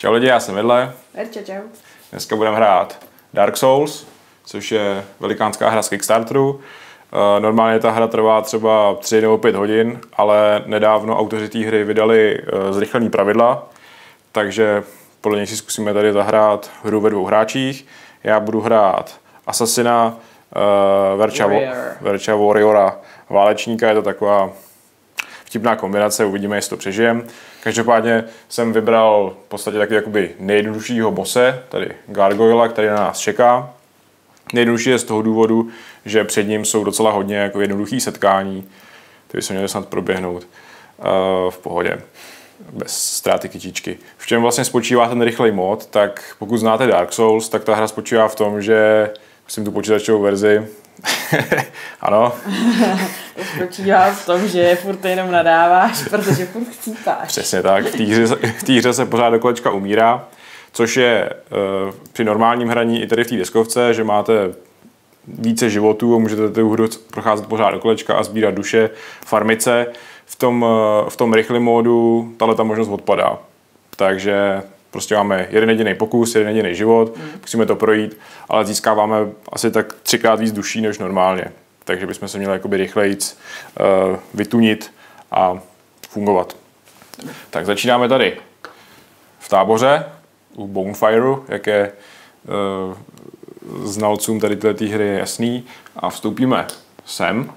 Čau lidi, já jsem Yedle. Verča, čau. Dneska budeme hrát Dark Souls, což je velikánská hra z Kickstarteru. Normálně ta hra trvá třeba 3 nebo 5 hodin, ale nedávno autoři té hry vydali zrychlení pravidla, takže podle něj si zkusíme tady zahrát hru ve dvou hráčích. Já budu hrát Asasina, Verchua Warriora, válečníka, je to taková vtipná kombinace, uvidíme, jestli to přežijem. Každopádně jsem vybral v podstatě taky jakoby nejjednoduššího bose, tady Gargoyla, který na nás čeká. Nejjednodušší je z toho důvodu, že před ním jsou docela hodně jako jednoduchých setkání, které se měly snad proběhnout v pohodě, bez ztráty kytičky. V čem vlastně spočívá ten rychlej mod, tak pokud znáte Dark Souls, tak ta hra spočívá v tom, že myslím tu počítačovou verzi, ano. Spočívá v tom, že furt jenom nadáváš, protože furt chcípáš. Přesně tak, v té hře se pořád do kolečka umírá, což je při normálním hraní i tady v té deskovce, že máte více životů a můžete tu hru procházet pořád do kolečka a sbírat duše, farmice. V tom rychlém módu tato možnost odpadá, takže prostě máme jeden jediný pokus, jeden jediný život, musíme to projít, ale získáváme asi tak 3× víc duší než normálně. Takže bychom se měli jakoby rychlejc vytunit a fungovat. Tak začínáme tady v táboře u Bonfireu, jak je znalcům tady této hry je jasný. A vstoupíme sem.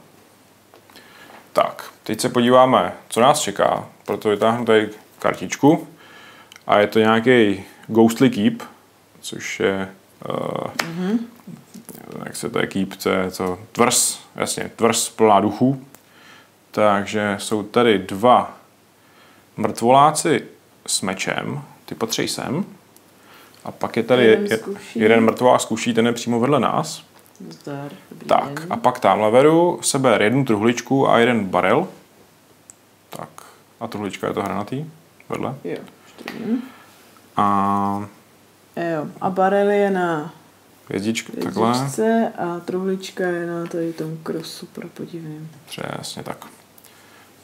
Tak, teď se podíváme, co nás čeká. Proto vytáhnu tady kartičku. A je to nějaký Ghostly Keep, což je, jak se to je Keep, to je to tvrz, jasně, tvrz plná duchů. Takže jsou tady dva mrtvoláci s mečem, ty patří sem. A pak je tady jeden mrtvolák zkuší, ten je přímo vedle nás. Zdar, tak, den. A pak tamhle vedu sebe jednu truhličku a jeden barel. Tak, a truhlička je to hranatý, vedle. Jo. A barel je na hvězdičce a truhlička je na tady tom krosu pro podivným. Přesně tak.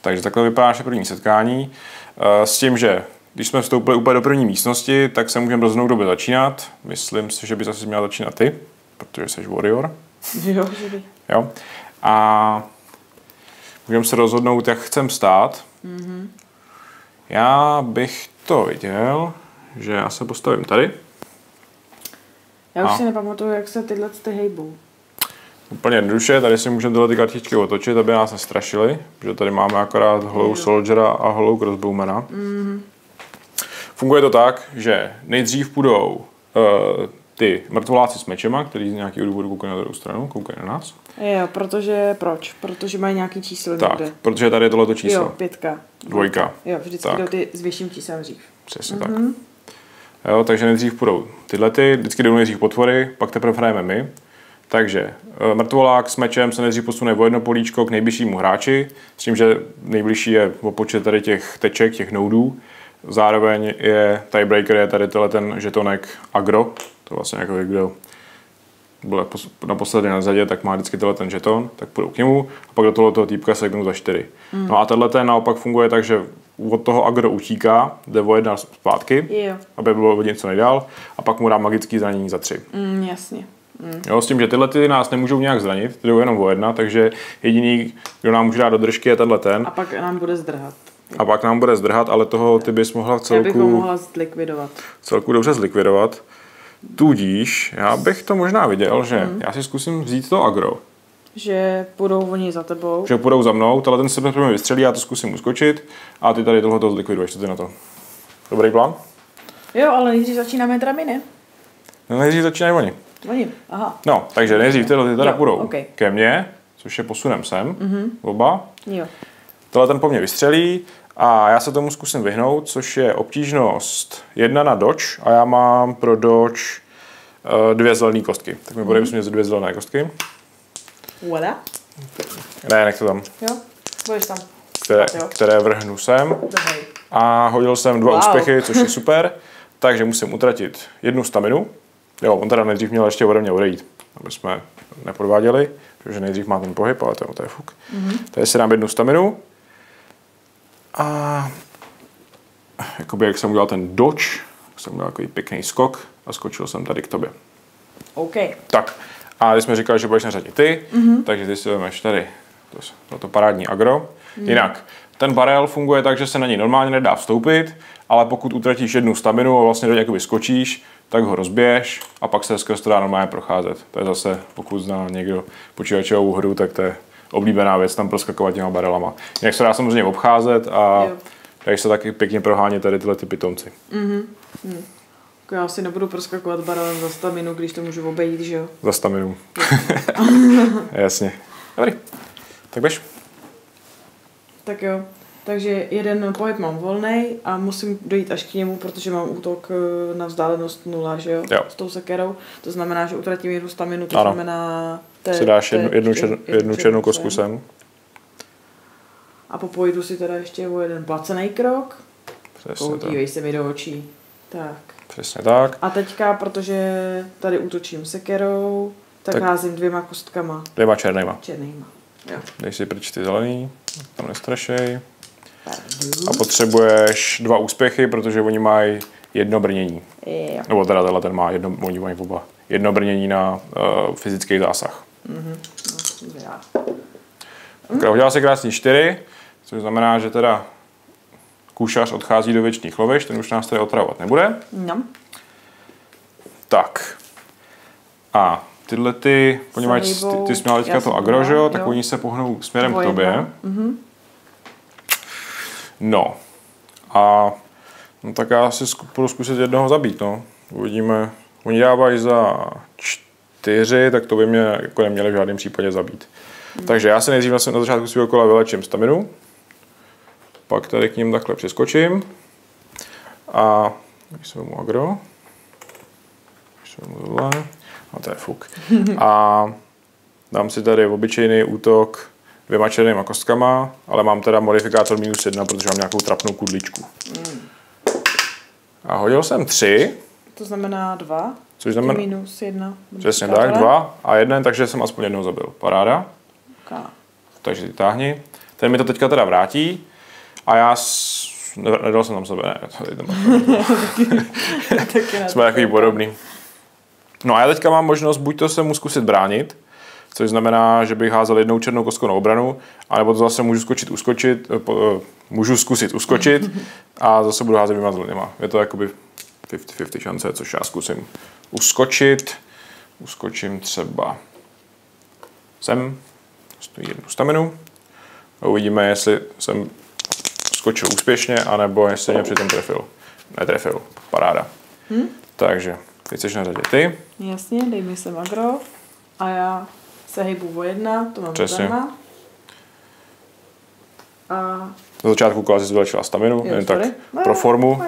Takže takhle vypadá naše první setkání. S tím, že když jsme vstoupili úplně do první místnosti, tak se můžeme rozhodnout, kdo by začínat. Myslím si, že by zase měla začínat ty, protože jsi warrior. Jo, jo. A můžeme se rozhodnout, jak chcem stát. Já bych to viděl, že já se postavím tady. Já už si nepamatuju, jak se tyhle hejbou. Úplně jednoduše, tady si můžeme tyhle ty kartičky otočit, aby nás nestrašily, protože tady máme akorát holou Soldiera a holou Crossbowmana. Funguje to tak, že nejdřív půjdou ty mrtvoláci s mečema, který z nějakého důvodu koukají na druhou stranu, koukají na nás. Jo, protože proč? Protože mají nějaký číslo tak, někde. Protože tady je tohleto číslo. Jo, 5. 2. Jo, vždycky jdou ty s vyšším číslem dřív. Přesně tak. Jo, takže nejdřív půjdou tyhle, vždycky jdou nejdřív potvory, pak teprve hrajeme my. Takže mrtvolák s mečem se nejdřív posune o jedno políčko k nejbližšímu hráči, s tím, že nejbližší je o počet tady těch teček, těch noudů. Zároveň je tiebreaker, je tady ten žetonek agro. To vlastně jako kdo byl naposledy na zadě, tak má vždycky tenhle ten žeton, tak půjdou k němu a pak do tohoto týpka seknou za 4. No a tenhle ten naopak funguje tak, že od toho agro utíká, jde o 1 zpátky, aby bylo od něco nejdál, a pak mu dá magický zranění za 3. Jasně. Jo, s tím, že tyhle ty nás nemůžou nějak zranit, jdou jenom o 1, takže jediný, kdo nám může dát do držky, je tenhle ten. A pak nám bude zdrhat. A pak nám bude zdrhat, ale toho ty bys mohla celku dobře zlikvidovat. Tudíž já bych to možná viděl, že já si zkusím vzít to agro. Že půjdou oni za tebou. Že půjdou za mnou, tenhle ten se první vystřelí, já to zkusím uskočit a ty tady tohle to zlikviduješ, co ty na to. Dobrý plán? Jo, ale nejdřív začínáme teda my, ne? No, nejdřív začínají oni. Oni, aha. No, takže nejdřív tyhle ty teda půjdou ke mně, což je posunem sem, oba. Jo. Tohle ten po mně vystřelí a já se tomu zkusím vyhnout, což je obtížnost 1 na dodge a já mám pro dodge 2 zelené kostky. Tak mi bude mít 2 zelené kostky. Voilà. Ne, nech to tam. Jo, budeš tam. Které vrhnu sem. A hodil jsem 2 úspěchy, což je super. Takže musím utratit 1 staminu. Jo, on teda nejdřív měl ještě ode mě odejít, aby jsme nepodváděli, protože nejdřív má ten pohyb, ale to je fuk. Tady si dám 1 staminu. A jakoby jak jsem udělal ten dodge, jsem měl takový pěkný skok a skočil jsem tady k tobě. OK. Tak, a když jsme říkali, že budeš na řadě ty, takže ty si vemeš tady to parádní agro. Jinak, ten barel funguje tak, že se na něj normálně nedá vstoupit, ale pokud utratíš jednu staminu a vlastně do něj jakoby skočíš, tak ho rozbiješ a pak se skrz to dá normálně procházet. To je zase, pokud zná někdo počítačovou hru, tak to je oblíbená věc, tam proskakovat těma barelama. Jinak se dá samozřejmě obcházet a dají se taky pěkně prohánět tady tyhle ty pitomci. Já si nebudu proskakovat barelem za staminu, když to můžu obejít, že jo? Za staminu. Jasně. Dobrý. Tak běž. Tak jo. Takže jeden pohyb mám volnej a musím dojít až k němu, protože mám útok na vzdálenost 0, že jo? S tou sekerou. To znamená, že utratím jednu staminu, to znamená... Si dáš jednu černou kostku sem. A popojidu si teda ještě o jeden placený krok. Podívej se mi do očí. Tak. Přesně tak. A teďka, protože tady útočím sekerou, tak házím dvěma kostkama. Dvěma černýma. Jo. Dej si pryč ty zelený, tam nestrašej. A potřebuješ dva úspěchy, protože oni mají jedno brnění. Jo. Nebo teda tenhle ten má jedno, oni mají oba. Jedno brnění na fyzický zásah. Udělal si krásný 4, což znamená, že teda kušař odchází do věčných lovišť, ten už nás tady otravovat nebude. No. Tak. A tyhle ty, poněvadž ty jsi měla teďka to agro, jo, tak oni se pohnou směrem k tobě. No. A no tak já si budu zkusit jednoho zabít, no. Uvidíme. Oni dávají za 4, tak to by mě jako neměli v žádném případě zabít. Takže já se nejdřív na začátku svého kola vylečím staminu. Pak tady k ním takhle přeskočím. A když se mu agro. Když se mu tohle. A to je fuk. A dám si tady obyčejný útok dvěma černýma kostkama, ale mám teda modifikátor -1, protože mám nějakou trapnou kudličku. A hodil jsem 3. To znamená 2. Což znamená -1. Přesně tak, 2 a 1, takže jsem aspoň jednou zabil. Paráda. Okay. Takže ty táhni. Ten mi to teďka teda vrátí. A já nedal jsem tam sebe, ne. Jsme takový podobný. No a já teďka mám možnost buď to se mu zkusit bránit, což znamená, že bych házel jednou černou kostkou na obranu, anebo to zase můžu zkusit uskočit a zase budu házet dvěma zeleněma. Je to jakoby 50-50 šance, což já zkusím uskočit. Uskočím třeba sem, stojí jednu staminu a uvidíme, jestli jsem skočil úspěšně, anebo jestli mě přitom trefil. Netrefil, paráda. Takže, teď jsi na řadě ty. Jasně, dej mi sem agro a já se hejbu o 1, to mám zdarma. A... Na začátku kola jsi vylečila staminu, jen tak pro formu.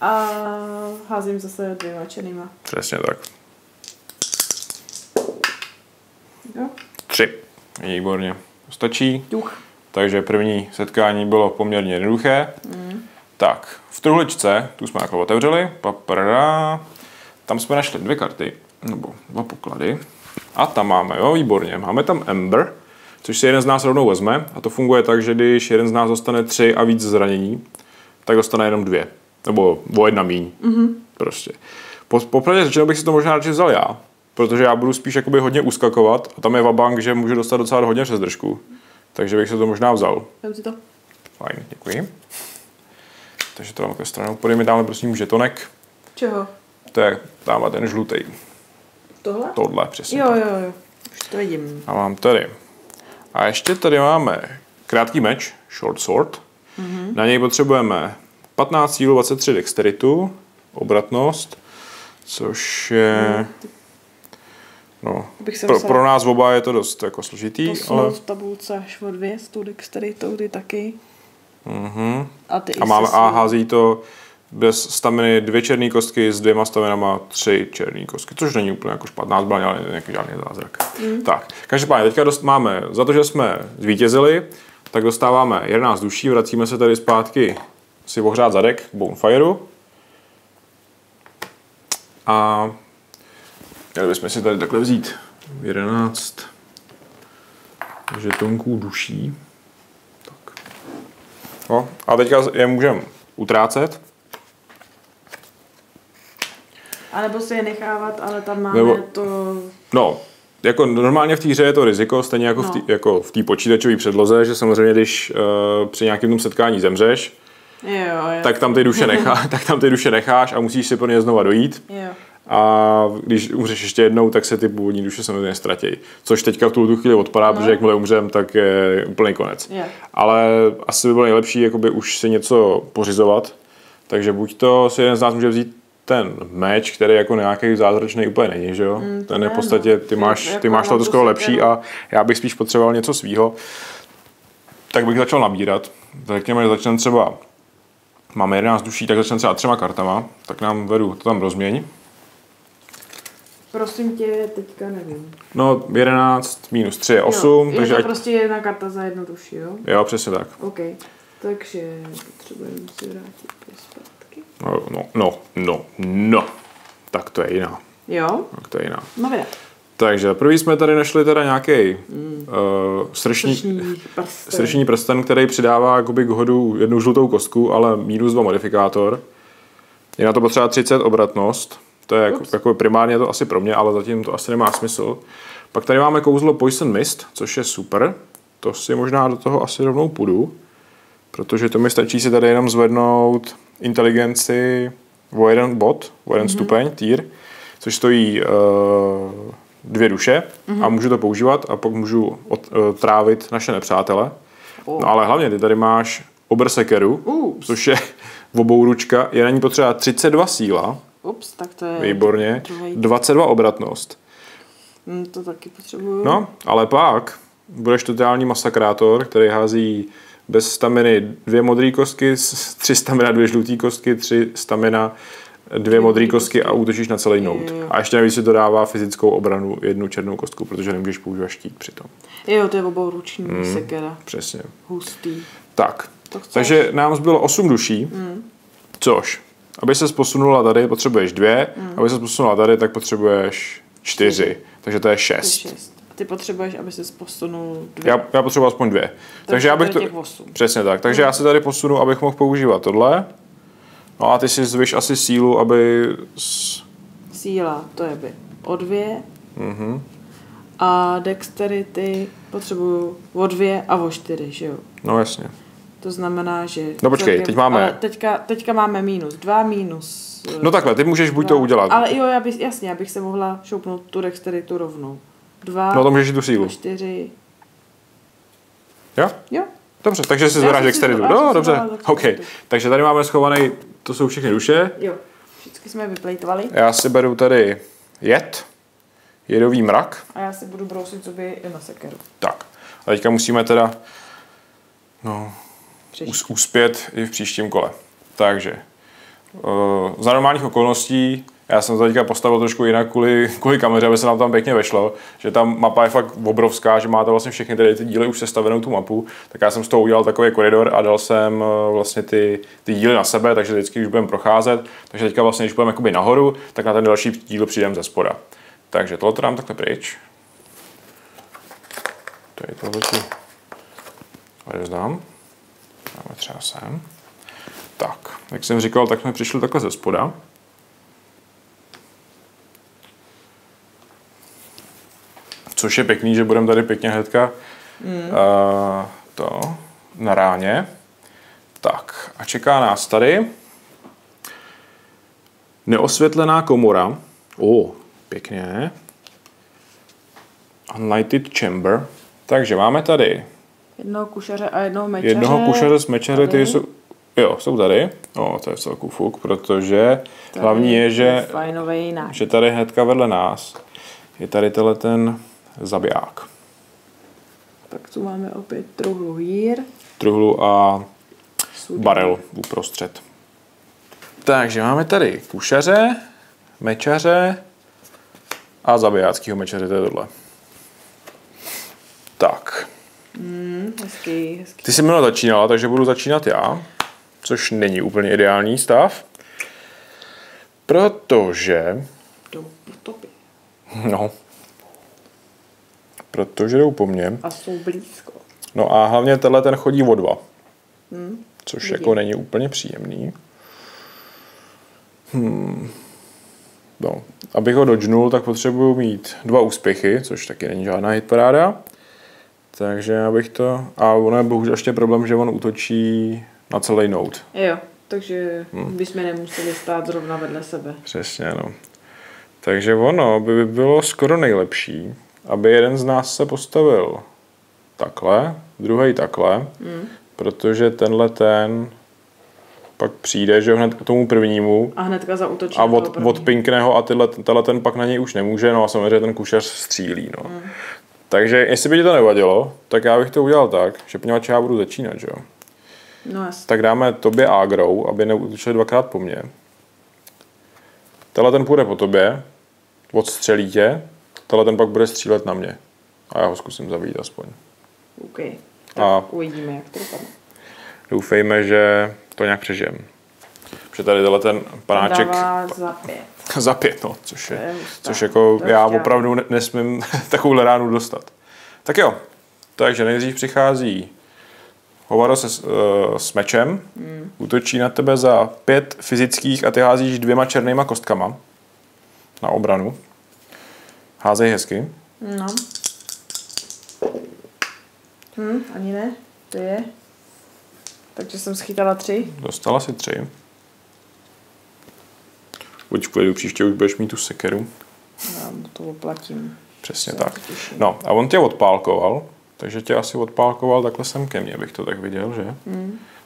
A házím zase dvěma černýma. Přesně tak. 3. Výborně. Stačí. Takže první setkání bylo poměrně jednoduché. Tak, v truhličce, tu jsme jako otevřeli, paprá, tam jsme našli dvě karty, nebo dva poklady. A tam máme, jo, výborně, máme tam Ember, což si jeden z nás rovnou vezme. A to funguje tak, že když jeden z nás dostane 3 a víc zranění, tak dostane jenom 2. Nebo o 1 míň. Prostě. Popravdě řečeno bych si to možná radši vzal já, protože já budu spíš jakoby hodně uskakovat a tam je vabank, že můžu dostat docela hodně přes držku. Takže bych se to možná vzal. Vem si to. Fajn, děkuji. Takže to dám takovou stranou. Podej mi tamhle prosím žetonek. Čeho? To je tamhle ten žlutej. Tohle? Tohle, přesně. Jo. Už to vidím. A mám tady. A ještě tady máme krátký meč, short sword. Na něj potřebujeme 15 sílu, 23 dexteritu, obratnost, což je... No, pro nás oba je to dost jako složitý, ale... v tabulce až o 2 s tou dexteritou, ty taky. A ty a hází to bez staminy 2 černé kostky, s 2 staminama 3 černé kostky, což není úplně jako špatná zbraň, ale nějaký žádný zázrak. Tak, každopádně teďka máme, za to, že jsme zvítězili, tak dostáváme 11 duší, vracíme se tady zpátky si ohřát zadek k bonfireu. A měli bychom si tady takhle vzít 11 žetonků duší. Tak. No, a teďka je můžeme utrácet. A nebo si je nechávat, ale tam máme nebo, to... No, jako normálně v té hře je to riziko, stejně jako no. V té počítačové předloze, že samozřejmě, když při nějakém tom setkání zemřeš, jo. Tak, tam ty duše necháš a musíš si pro ně znova dojít. Jo. A když umřeš ještě jednou, tak se ty původní duše samozřejmě ztratějí. Což teďka v tu chvíli odpadá, no. Protože jakmile umřem, tak je úplný konec. Yeah. Ale asi by bylo nejlepší jakoby už si něco pořizovat. Takže buď to si jeden z nás může vzít ten meč, který jako nějaký zázračný úplně není, že jo? Ten je v podstatě, ty máš to skoro lepší a já bych spíš potřeboval něco svýho. Tak bych začal nabírat. Řekněme, začneme třeba, máme 11 duší, tak začneme třeba 3 kartama. Tak nám vedu, to tam rozměň. Prosím tě, teďka nevím. No, 11 minus 3 je 8. Jo, takže je to prostě jedna karta za jednu duši, jo? Jo, přesně tak. OK, takže potřebujeme si vrátit zpátky. No. Tak to je jiná. Jo? Tak to je jiná. No věda. Takže první jsme tady našli teda nějaký sršní prsten, který přidává jakoby k hodu jednu žlutou kostku, ale minus 2 modifikátor. Je na to potřeba 30 obratnost. To je jako primárně to asi pro mě, ale zatím to asi nemá smysl. Pak tady máme kouzlo Poison Mist, což je super. To si možná do toho asi rovnou půjdu, protože to mi stačí si tady jenom zvednout inteligenci o jeden bod, o jeden stupeň, týr, což stojí 2 duše a můžu to používat a pak můžu trávit naše nepřátele. Oh. No ale hlavně ty tady máš obrsekeru, což je obouručka, je na ní potřeba 32 síla. Ups, tak to je... Výborně. 22 obratnost. To taky potřebuju. No, ale pak budeš totální masakrátor, který hází bez staminy 2 modré kostky, 3 stamina 2 žluté kostky, 3 stamina 2 modré kostky a útočíš na celý nout. A ještě navíc si to dává fyzickou obranu 1 černou kostku, protože nemůžeš používat štít přitom. Jo, to je obouruční sekera. Přesně. Hustý. Tak, takže nám zbylo 8 duší, což... Aby se posunula tady, potřebuješ 2, aby se posunula tady, tak potřebuješ 4, takže to je 6. Ty potřebuješ, aby se posunul 2. Já potřebuji aspoň 2. Takže já bych to... 8. Přesně tak, takže já se tady posunu, abych mohl používat tohle. No a ty si zvyš asi sílu, aby... Síla, to je by o 2. A dexterity potřebuju o 2 a o 4, že jo? No jasně. To znamená, že... No počkej, celkem, teď máme... Teďka máme minus 2, minus... No takhle, ty můžeš buď 2. to udělat. Ale jo, já bych se mohla šoupnout tu dexteritu rovnou. 2, no to můžeš tu sílu. 4... Jo? Jo. Dobře, takže si zvedáš dexteritu. No, dobře, OK. Takže tady máme schovaný, to jsou všechny duše. Jo, všichni jsme vyplejtovali. Já si beru tady jedový mrak. A já si budu brousit zuby na sekeru. Tak, a teďka musíme teda... No... uspět i v příštím kole. Takže, za normálních okolností, já jsem to teďka postavil trošku jinak kvůli kameře, aby se nám tam pěkně vešlo, že ta mapa je fakt obrovská, že máte vlastně všechny tady ty díly už sestavenou tu mapu, tak já jsem z toho udělal takový koridor a dal jsem vlastně ty díly na sebe, takže vždycky už budeme procházet, takže teďka vlastně, když půjdeme jakoby nahoru, tak na ten další díl přijdeme ze spoda. Takže tohle dám takhle pryč. Tady tohle tu odezdám. Dáme třeba sem. Tak, jak jsem říkal, tak jsme přišli takhle ze spoda. Což je pěkný, že budeme tady pěkně hnedka na ráně. Tak, a čeká nás tady neosvětlená komora. Pěkně. Unlighted Chamber. Takže máme tady jednoho kušaře a jednoho mečaře. Jednoho kušaře s mečaři, ty jsou tady. To je celku fuk, protože tady hlavní je, že tady hnedka vedle nás je tady ten zabiják. Pak tu máme opět truhlu a barel uprostřed. Takže máme tady kušaře, mečaře a zabijáckýho mečaře, to je tohle. Tak. Hezký. Ty jsi minule začínala, takže budu začínat já, což není úplně ideální stav, protože... Protože jdou po mně. A jsou blízko. No a hlavně tenhle ten chodí o 2, což jako není úplně příjemný. No, abych ho dodžnul, tak potřebuju mít 2 úspěchy, což taky není žádná hitparáda. Takže abych to... A ono je bohužel ještě problém, že on útočí na celý note. Jo, takže bychom nemuseli stát zrovna vedle sebe. Přesně, no. Takže ono by bylo skoro nejlepší, aby jeden z nás se postavil takhle, druhý takhle, protože tenhle ten pak přijde, že hned k tomu prvnímu a hnedka zaútočí a odpinkne ho a tenhle ten pak na něj už nemůže, no a samozřejmě ten kušař střílí, no. Takže jestli by ti to nevadilo, tak já bych to udělal tak, že poněvadž já budu začínat, že jo. No jasný. Tak dáme tobě agrou, aby neútočili dvakrát po mně. Tenhle ten půjde po tobě, odstřelí tě, tenhle ten pak bude střílet na mě. A já ho zkusím zabít aspoň. OK, tak a uvidíme, jak to dopadne. Doufejme, že to nějak přežijem. Protože tady tenhle ten panáček... Za 5, no, což jako já opravdu nesmím takovouhle ránu dostat. Tak jo, takže nejdřív přichází hovado s mečem, útočí na tebe za 5 fyzických a ty házíš 2 černýma kostkama na obranu. Házej hezky. No. Ani ne, to je. Takže jsem schytala 3. Dostala si 3. Buď pojedu příště, už budeš mít tu sekeru. Já to oplatím. Přesně tak. No a on tě odpálkoval, takže tě asi odpálkoval takhle sem ke mně, bych to tak viděl, že?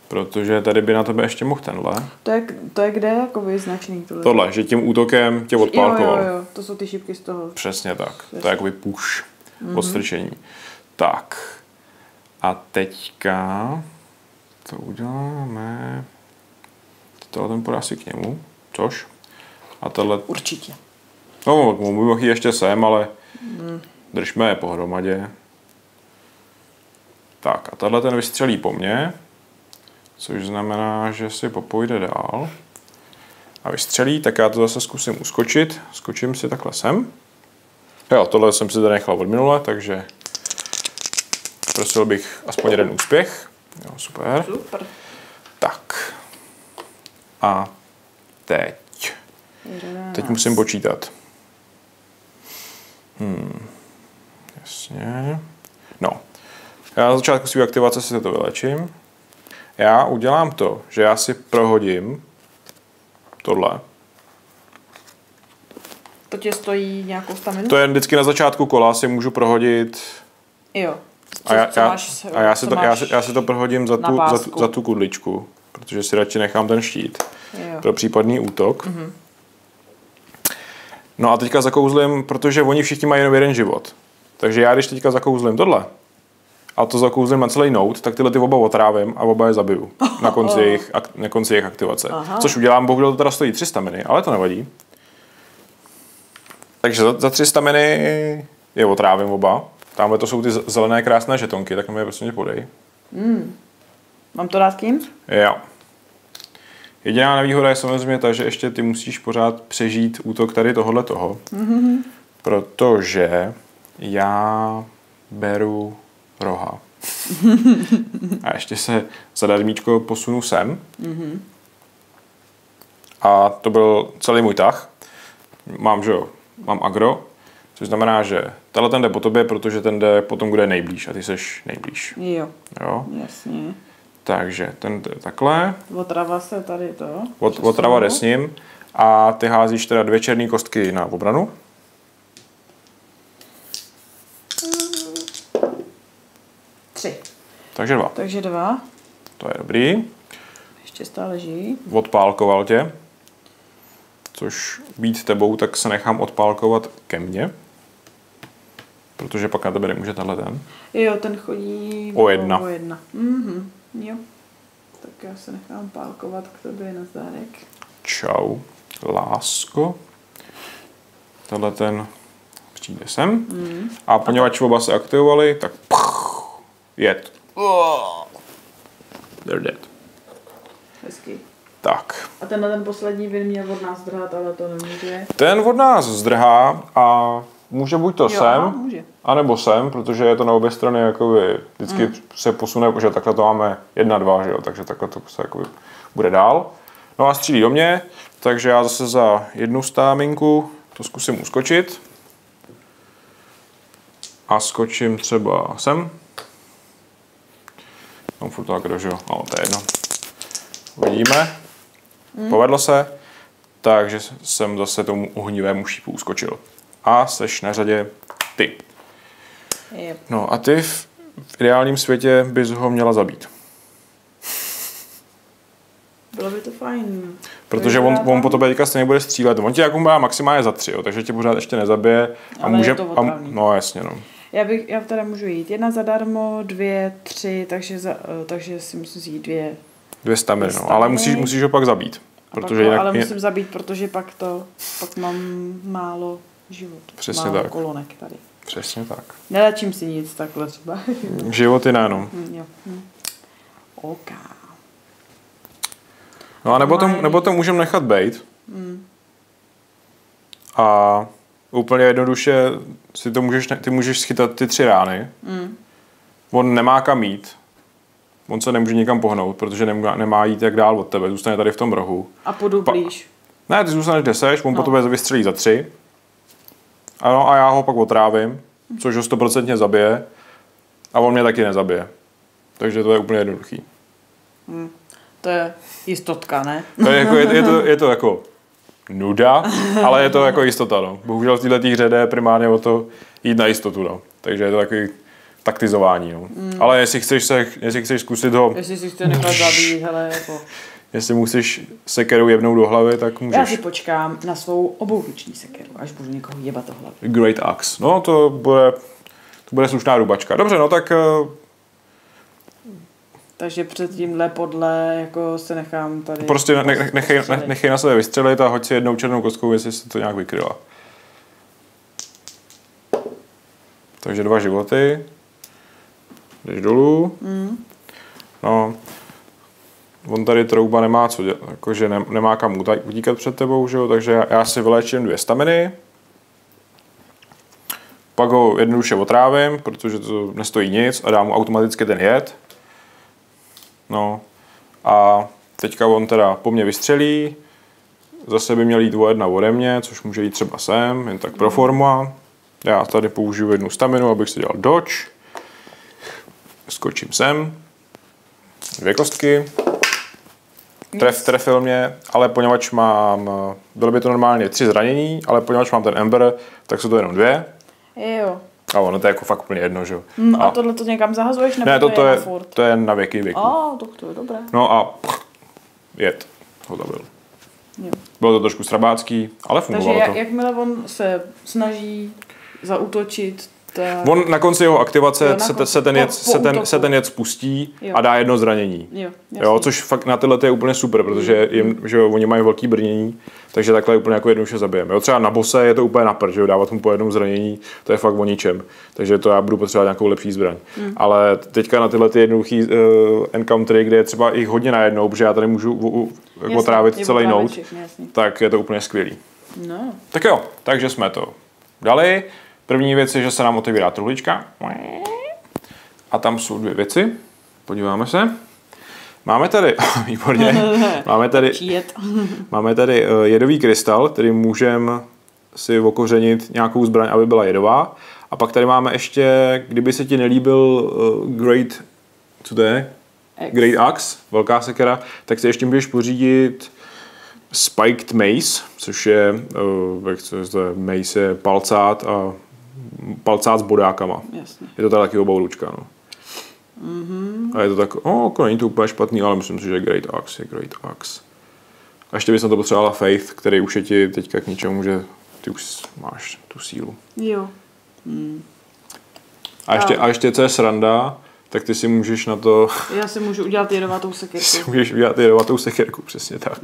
Protože tady by na tebe ještě mohl tenhle. To je kde jakoby značný? Tohle, že tím útokem tě odpálkoval. Jo, to jsou ty šipky z toho. Přesně tak. To je jakoby push, odstrčení. Tak. A teďka to uděláme. Tohle ten podá si k němu, což? A tohle... Určitě. No, můj boh ještě sem, ale držme je pohromadě. Tak a tahle ten vystřelí po mně, což znamená, že si popojde dál a vystřelí, tak já to zase zkusím uskočit. Skočím si takhle sem. Jo, tohle jsem si tady nechal od minule, takže prosil bych aspoň jeden úspěch. Jo, super. Super. Tak. A teď. 11. Teď musím počítat. Jasně. No. Já na začátku svý aktivace si to vylečím. Já udělám to, že já si prohodím tohle. To tě stojí nějakou staminu? To je vždycky na začátku kola si můžu prohodit. Jo. Já si to prohodím za tu kudličku, protože si radši nechám ten štít. Jo. Pro případný útok. No a teďka zakouzlím, protože oni všichni mají jenom jeden život. Takže já když teďka zakouzlím tohle a to zakouzlím na celý note, tak tyhle ty oba otrávím a oba je zabiju na konci jejich aktivace. Aha. Což udělám, bohužel to teda stojí 3 staminy, ale to nevadí. Takže za 3 staminy je otrávím oba. Tamhle to jsou ty zelené krásné žetonky, tak mi je prostě podej. Mám to dát kým? Jo. Jediná nevýhoda je samozřejmě ta, že ještě ty musíš pořád přežít útok tady tohohle toho. Protože já beru roha. A ještě se zadarmíčko posunu sem. A to byl celý můj tah. Mám agro. Což znamená, že tenhle ten jde po tobě, protože ten jde potom, kde je nejblíž a ty seš nejblíž. Jo. Jasně. Takže ten takhle. Otrava se tady to. Otrava jde s ním a ty házíš teda 2 černé kostky na obranu. Tři. Takže 2. Takže 2. To je dobrý. Ještě stále žijí. Odpálkoval tě. Což být tebou, tak se nechám odpálkovat ke mně. Protože pak na tebe nemůže tenhle ten. Jo, ten chodí o jedna. Jo. Tak já se nechám pálkovat k tobě na zdárek. Čau, lásko. Tenhle ten přijde sem. A poněvadž oba se aktivovali, tak jed. They're dead. Hezky. Tak. A tenhle ten poslední by měl od nás zdrhat, ale to nemůže. Ten od nás zdrhá a může buď to sem, anebo sem, protože je to na obě strany jakoby vždycky se posune, protože takhle to máme 1, 2, že jo, takže takhle to se jakoby bude dál. No a střílí do mě, takže já zase za jednu stávinku to zkusím uskočit. A skočím třeba sem. No, furt tak dožil. No, to je jedno. Uvidíme. Povedlo se. Takže jsem zase tomu ohnivému šípu uskočil. A seš na řadě ty. No a ty v ideálním světě bys ho měla zabít. Bylo by to fajn. Protože on po tobě teďka stejně bude střílet. On tě jako má maximálně za 3, jo, takže tě pořád ještě nezabije. A ale může, je to a, no jasně, no. Já teda můžu jít 1 zadarmo, 2, 3, takže si musím jít 2 staminy, no. Ale musíš ho pak zabít. Protože jinak ale musím zabít, protože pak mám málo život. Přesně málo tak. Kolonek tady. Přesně tak. Nedačím si nic takhle třeba. Život je náno. OK. No a nebo to můžeme nechat bejt. A úplně jednoduše ty můžeš schytat ty 3 rány. On nemá kam jít. On se nemůže nikam pohnout, protože nemá jít jak dál od tebe. Zůstane tady v tom rohu. A podublíš. Ne, ty zůstaneš, kde seš, on po tobě vystřelí za 3. Ano, a já ho pak otrávím, což ho 100% zabije. A on mě taky nezabije. Takže to je úplně jednoduchý. To je jistotka, ne? Je to jako nuda, ale je to jako jistota, no. Bohužel v této hře jde primárně o to jít na jistotu, no. Takže je to takový taktizování, no. Ale jestli chceš zkusit ho... Jestli si chce nechat zabít, hele, jako... Jestli musíš sekerou jebnout do hlavy, tak můžeš. Já si počkám na svou obouruční sekeru, až budu někoho jebat do hlavy. Great Axe. No, to bude slušná rubačka. Dobře, no tak... Takže před tímhle podle jako se nechám tady... Prostě nechej na sebe vystřelit a hoď si jednou černou kostkou, jestli se to nějak vykryla. Takže 2 životy. Jdeš dolů. No... On tady trouba nemá co dělat, jakože nemá kam utíkat před tebou, že jo? Takže já si vyléčím 2 staminy. Pak ho jednoduše otrávím, protože to nestojí nic a dám mu automaticky ten jed. No a teďka on teda po mně vystřelí. Zase by měl jít o 1 ode mě, což může jít třeba sem, jen tak pro forma. Já tady použiju 1 staminu, abych si dělal dodge. Skočím sem. 2 kostky. Trefil mě, ale poněvadž mám, bylo by to normálně 3 zranění, ale poněvadž mám ten Ember, tak jsou to jenom 2. Jo. A ono to je jako fakt úplně jedno, že jo. A tohle to někam zahazuješ? Ne, to je na věky věku. A, to je dobré. No a jet ho zabil. Jo. Bylo to trošku srabácký, ale fungovalo to. Takže jakmile on se snaží zaútočit, on na konci jeho aktivace se ten jed spustí, jo, a dá 1 zranění. Jo, což fakt na tyhle je úplně super, protože že oni mají velký brnění, takže takhle úplně jako jednoduše zabijeme. Jo, třeba na bose je to úplně na prd, dávat mu po 1 zranění, to je fakt o ničem. Takže to já budu potřebovat nějakou lepší zbraň. Ale teďka na tyhle jednoduchý encountery, kde je třeba i hodně najednou, protože já tady můžu otrávit celý nout, tak je to úplně skvělý. No. Tak jo, takže jsme to dali. První věc je, že se nám otevírá truhlička. A tam jsou 2 věci. Podíváme se. Máme tady, výborně, máme tady jedový krystal, který můžeme si okořenit nějakou zbraň, aby byla jedová. A pak tady máme ještě, kdyby se ti nelíbil Great Axe, velká sekera, tak si ještě můžeš pořídit Spiked Mace, což je, mace je palcát a palcát s bodákama. Jasně. Je to teda taky obouručka, no. A je to tak, není to úplně špatný, ale myslím si, že Great Axe. A ještě bys na to potřebovala Faith, který už je ti teďka k ničemu, že ty už máš tu sílu. Jo. A ještě co je sranda, tak ty si můžeš na to... Já si můžu udělat jedovatou sekerku. Si můžeš udělat jedovatou sekerku, přesně tak.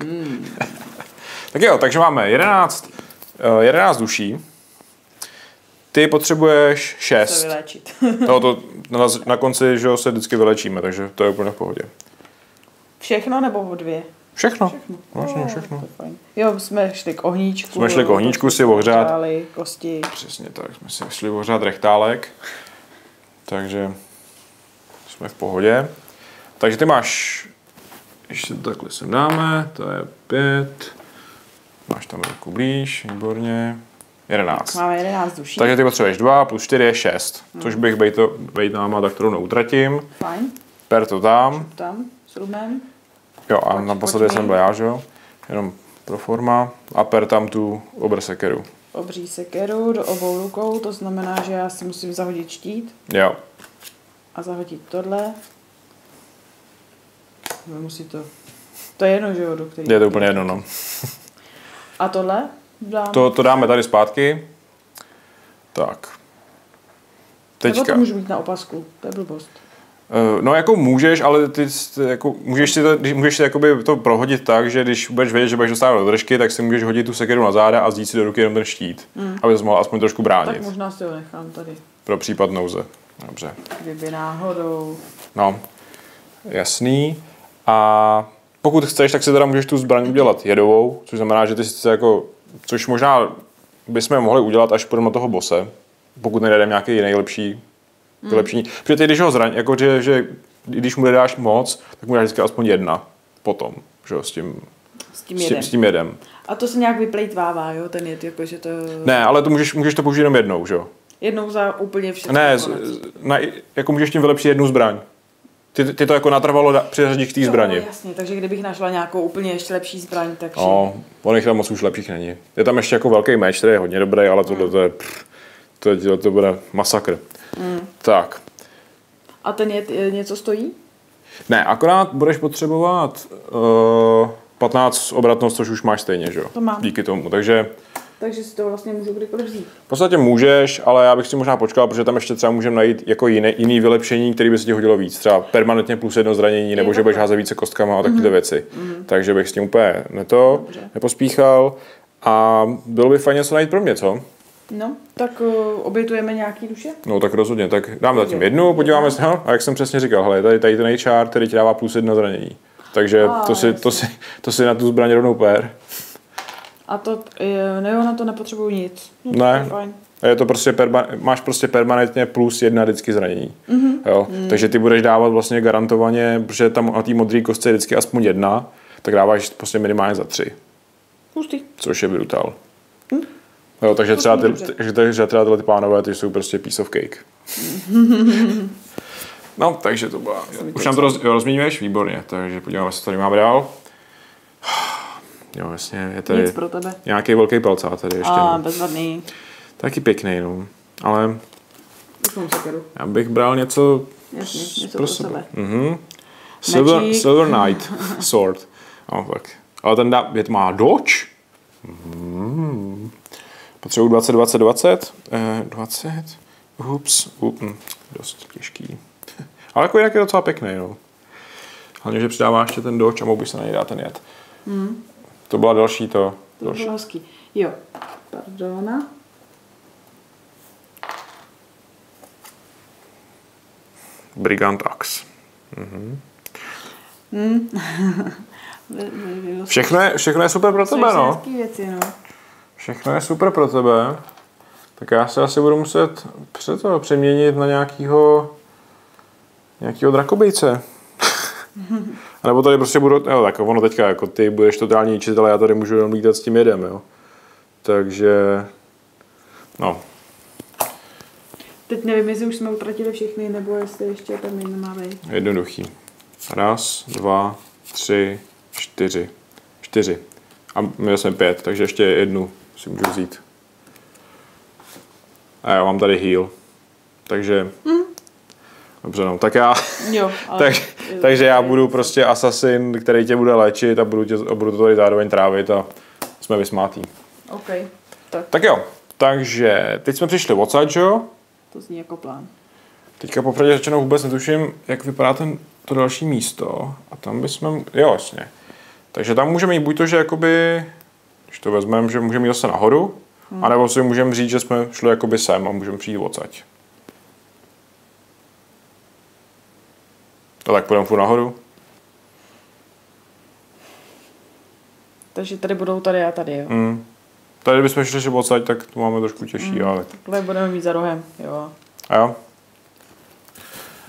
Tak jo, takže máme 11 duší. Ty potřebuješ 6. No, to na konci, že se vždycky vylečíme, takže to je úplně v pohodě. Všechno nebo 2? Všechno. Vlastně všechno. Jo, jsme šli k ohníčku. Si ohřát. Kosti. Přesně tak, jsme si šli ohřát rechtálek. Takže jsme v pohodě. Takže ty máš Když se to takhle sem dáme, to je 5. Máš tam ruku blíž, výborně. 11. Máme 11 duší. Takže ty potřebuješ 2, plus 4 je 6. Což bych bejtnáma tak kterou neutratím. Fajn. Per to tam. Tam, s rubem. Jo, a naposledy jsem byl já, že jo? Jenom pro forma. A per tam tu obr sekeru. Obří sekeru do obou rukou, to znamená, že já si musím zahodit štít. Jo. A zahodit tohle. Musí to... To je jedno, že jo, do který... Je to úplně jedno, no. A tohle? Dáme. To dáme tady zpátky. Tak. Teďka. Nebo to můžu mít na opasku, to je blbost. No jako můžeš, ale ty jako, můžeš si to prohodit tak, že když budeš vědět, že budeš dostávat do držky, tak si můžeš hodit tu sekeru na záda a vzít si do ruky jenom ten štít, aby se mohl aspoň trošku bránit. Tak možná si ho nechám tady. Pro případ nouze. Dobře. Kdyby náhodou. No, jasný. A pokud chceš, tak si teda můžeš tu zbraň udělat jedovou, což znamená, že ty sice jako, což možná bychom mohli udělat, až půjdeme toho bose, pokud nejdeme nějaký jiný lepší. Vylepšení. Protože ty, když ho zraň, jako že když mu nedáš moc, tak mu dáš vždycky aspoň jedna potom, že jo, s tím jedem. A to se nějak vyplejtvává, jo, ten jed, jako že to... Ne, ale to můžeš to použít jenom jednou, že jo? Jednou za úplně všechno. Ne, jako můžeš tím vylepšit jednu zbraň. Ty to jako natrvalo přiřadit k té zbrani. Jasně, takže kdybych našla nějakou úplně ještě lepší zbraň, takže... No, oných tam moc už lepších není. Je tam ještě jako velký meč, který je hodně dobrý, ale tohle to je... To bude masakr. Tak. A ten je něco stojí? Ne, akorát budeš potřebovat 15 obratnost, což už máš stejně, že jo? To mám. Díky tomu, takže si to vlastně můžu kdykoliv vzít. V podstatě můžeš, ale já bych si možná počkal, protože tam ještě třeba můžeme najít jako jiný vylepšení, který by se ti hodilo víc. Třeba permanentně plus 1 zranění, nebo že budeš házet více kostkama a takové věci. Takže bych s tím úplně nepospíchal. A bylo by fajn něco najít pro mě, co? No, tak obětujeme nějaký duše? No tak rozhodně, tak dáme zatím jednu, podíváme se, a jak jsem přesně říkal, hele, tady ten HR, který ti dává plus 1 zranění. Takže to si na tu zbraň rovnou pér. A to, jo, na to nepotřebuju nic. Ne, je to prostě máš prostě permanentně plus 1 vždycky zranění. Jo? Takže ty budeš dávat vlastně garantovaně, protože tam na té modré kostce je vždycky aspoň 1, tak dáváš prostě minimálně za 3. Pustý. Což je brutál. Jo, takže třeba tyhle pánové, ty jsou prostě piece of cake. No, takže to byla... Už nám to rozměňuješ? Výborně. Takže podíváme se, co tady máme dál. Jo, jasně, je tady nějaký velký palcá tady ještě. No. Bezvadný. Taky pěkný, no. Ale... Já bych bral něco... Jasně, něco pro sebe. Silver Knight Sword. No, tak. Ale ten má dodge? Potřebuji 20. Ups, dost těžký. Ale jako jinak je docela pěkný, no. Hlavně, že přidává ještě ten doč a mohl bych se na něj dát ten jed. To byla další to. To bylo hezký. Jo, pardona. Brigand Axe. Všechno je super pro tebe, no. Hezký věci, no. Všechno je super pro tebe, tak já se asi budu muset přeměnit na nějakýho drakobejce. A nebo tady prostě budu, jo, tak ono teďka, jako ty budeš totální ničit, ale já tady můžu jenom lítat s tím jedem, jo. Takže, no. Teď nevím, jestli už jsme utratili všechny, nebo jestli ještě tam jen má být. Jednoduchý. 1, 2, 3, 4. 4. A měl jsem 5, takže ještě jednu si můžu vzít. A já mám tady heal. Takže... Dobře, no, tak já... Jo, ale... takže já budu prostě asasin, který tě bude léčit a budu to tady zároveň trávit a jsme vysmátí. OK. Tak jo, takže teď jsme přišli odsad, jo? To zní jako plán. Teďka popravdě řečeno vůbec netuším, jak vypadá to další místo. A tam bychom... Jo, jasně. Takže tam můžeme jít buď to, že jakoby, když to vezmeme, že můžeme jít zase nahoru, anebo si můžeme říct, že jsme šli jakoby sem a můžeme přijít odsaď. A tak půjdeme furt nahoru. Takže tady budou tady a tady, jo? Tady bychom šli ještě odsaď, tak to máme trošku těžší, ale... Takhle budeme mít za rohem, jo. A jo?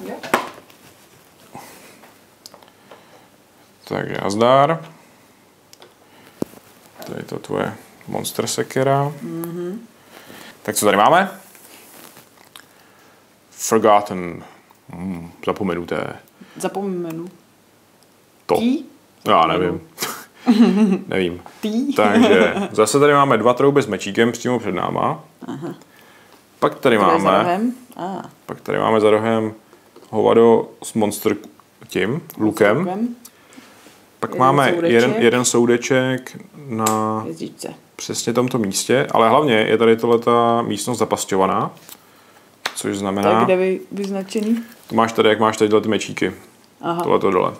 Jo. Takže nazdar. To je to tvoje monster sekera. Tak co tady máme? Forgotten. Zapomenuté. Zapomenu. To. Tí? Já nevím. Nevím. Tí? Takže zase tady máme dva trouby s mečíkem přímo před náma. Aha. Pak tady máme. Pak tady máme za rohem hovado s monster tím lukem. Pak máme jeden soudeček na jezdičce. Přesně tomto místě, ale hlavně je tady tohleta místnost zapasťovaná, což znamená... Tak kde vyznačený? To máš tady, jak máš tady tyhle ty mečíky. Aha. Tohleto dole.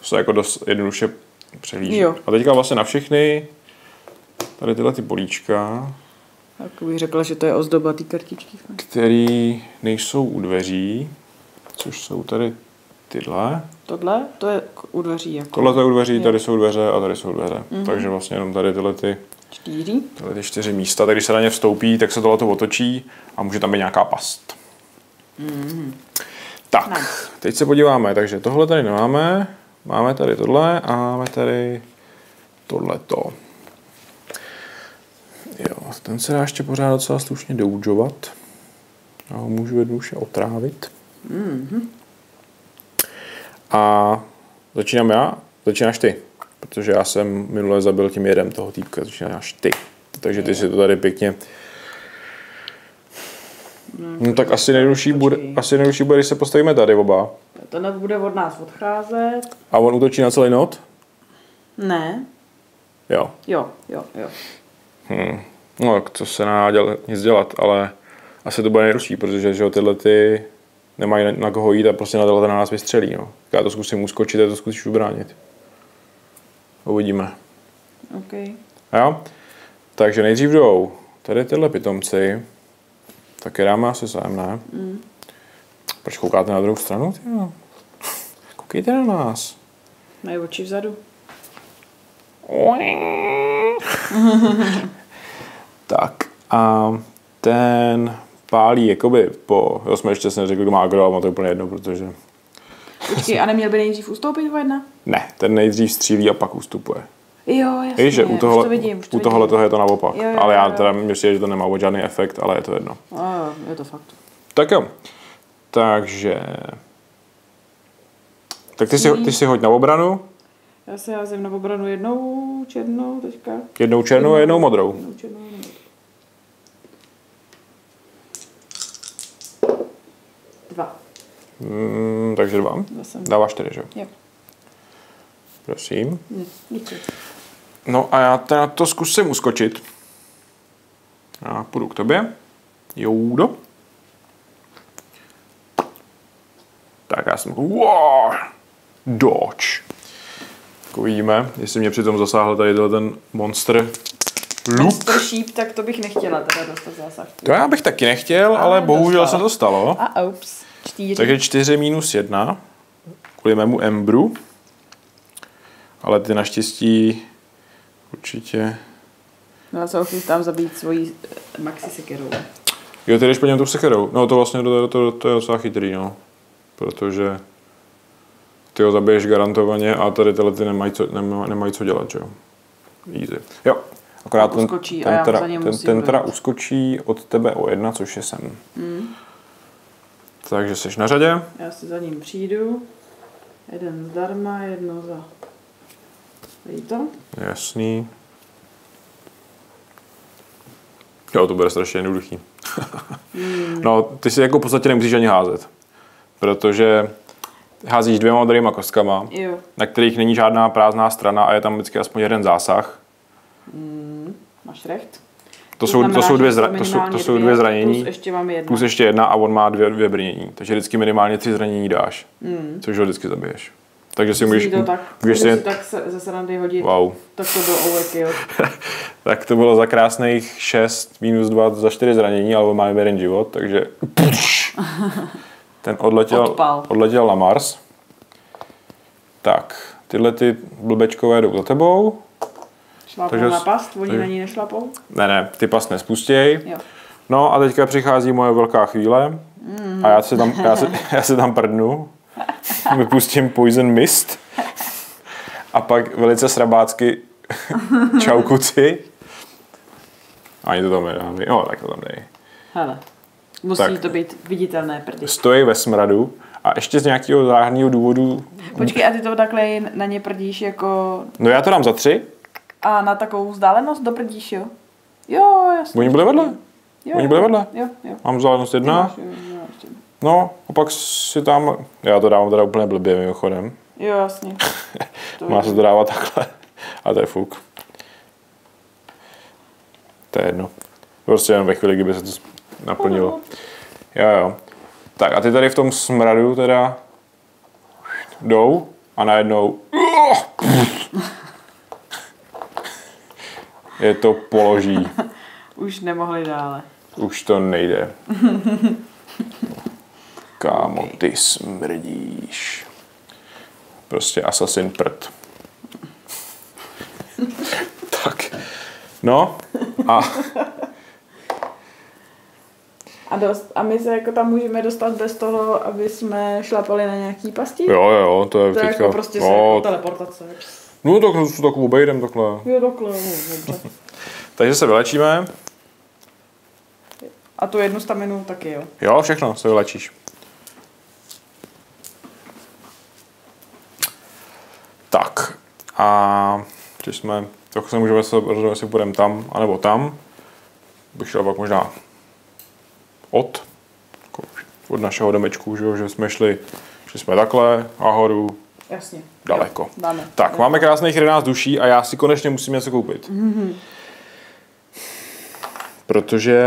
To se jako dost jednoduše přehlíží. Jo. A teďka vlastně na všechny tady tyhle ty políčka. Tak bych řekla, že to je ozdoba té kartičky. Který nejsou u dveří, což jsou tady tyhle. Tohle? To je u dveří. Jako... Tohle to je u dveří, tady jsou dveře a tady jsou dveře. Takže vlastně jenom tady tyhle ty čtyři místa. Tak když se na ně vstoupí, tak se tohle to otočí a může tam být nějaká past. Tak, teď se podíváme. Takže tohle tady nemáme. Máme tady tohle a máme tady tohleto. Jo, ten se dá ještě pořád docela slušně doudžovat. Já ho můžu jednoduše otrávit. A začínám já, začínáš ty. Protože já jsem minule zabil tím jedem toho týpka, začínáš ty. Takže ty si to tady pěkně... No tak asi nejdužší bude, když se postavíme tady oba. Tenhle bude od nás odcházet. A on útočí na celý not? Ne. Jo. Jo, jo, jo. No tak to se dá nic dělat, ale asi to bude nejdužší, protože že tyhle ty... Nemají na koho jít a prostě na tohle na nás vystřelí. No. Já to zkusím uskočit a to zkusíš ubránit. Uvidíme. OK. Jo? Takže nejdřív jdou tady tyhle pitomci. Také dáme asi sem, ne? Proč koukáte na druhou stranu? Jo. Koukejte na nás. Mají oči vzadu. Tak a ten... Pálí jakoby po... Jo, jsme ještě si neřekli, kdo má agro, ale má to úplně jedno, protože... Počkej, a neměl by nejdřív ustoupit o jedna? Ne, ten nejdřív střílí a pak ustupuje. Jo, jasně, že u tohle, už to vidím. U tohle toho je to naopak, jo, ale já teda myslím, že to nemá vůbec žádný efekt, ale je to jedno. Jo, je to fakt. Tak jo, takže... Tak ty si hoď na obranu. Já se házím na obranu jednou černou teďka. Jednou černou a jednou modrou. Jednou černou. Dva. Takže dva? Dáváš tedy, že jo? Jo. Prosím. Díky. No a já teda to zkusím uskočit. Já půjdu k tobě. Joudo. Tak já jsem... Wow! Dodge. Tak uvidíme, jestli mě přitom zasáhl tady ten monster. Monster šíp, tak to bych nechtěla teda dostat zásah. To já bych taky nechtěl, ale bohužel dostala. Se to stalo. A ups, 4. Takže 4 minus 1, kvůli mému Emberu. Ale ty naštěstí určitě... No já se ho chystám zabít svojí maxi sekerou. Jo, ty jdeš po něm tou sekerou. No to vlastně to je docela chytrý, no. Protože ty ho zabiješ garantovaně a tady tyhle ty nemají co dělat, že jo. Easy. Jo. Akorát ten teda uskočí od tebe o 1, což je sem. Takže jsi na řadě. Já si za ním přijdu. Jeden zdarma, jedno za... Vidí to? Jasný. Jo, to bude strašně jednoduchý. No, ty si jako v podstatě nemusíš ani házet. Protože házíš 2 modrýma kostkama, jo. Na kterých není žádná prázdná strana a je tam vždycky aspoň jeden zásah. Máš recht. To jsou 2 zranění, plus ještě jedna a on má 2 brnění. Takže vždycky minimálně 3 zranění dáš, což ho vždycky zabiješ. Takže si můžeš... tak ze srandy hodit, wow. Tak to bylo overkill. Tak to bylo za krásných 6 minus 2 za 4 zranění, ale on má jeden život, takže... Ten odletěl na Mars. Tak, tyhle ty blbečkové jdou za tebou. Šlapou na past? Oni na ní nešlapou? Ne, ne, ty past nespustěj. Jo. No a teďka přichází moje velká chvíle a já se tam prdnu. Vypustím Poison Mist. pak velice srabácky čau kuci. Ani to tam nedám. No, tak to tam dej. Hele, musí tak to být viditelné prdy. Stojí ve smradu a ještě z nějakého záhadného důvodu... Počkej, a ty to takhle na ně prdíš jako... No já to dám za 3. A na takovou vzdálenost doprdíš, jo? Jo, jasně. Oni byli vedle. Jo, oni byli vedle. Jo, jo. Mám vzdálenost 1. Máš, jo, no, a pak si tam... Já to dávám teda úplně blbě mimochodem. Jo, jasně. Má se to dávat takhle. A to je fuk. To je jedno. Prostě jenom ve chvíli, kdyby se to naplnilo. Jo, jo. Tak a ty tady v tom smradu teda jdou a najednou je to položí. Už nemohli dále. Už to nejde. Kámo, ty smrdíš. Prostě asasin prd. Tak. No a my se jako tam můžeme dostat bez toho, aby jsme šlapali na nějaký pasti? Jo, jo, to je teďka... jako prostě se jako teleportace. No tak to tak obejdem takhle. Jo, takhle. No, takže se vylečíme. A tu jednu staminu taky, jo? Jo, všechno se vylečíš. Tak. A když jsme... Tak se můžeme rozhodnout, jestli půjdeme tam, anebo tam. Bych šel pak možná od našeho domečku, že jsme šli, že jsme takhle, nahoru, jasně, daleko. Jo, tak, jo. Máme krásných 11 duší a já si konečně musím něco koupit. Mm-hmm. Protože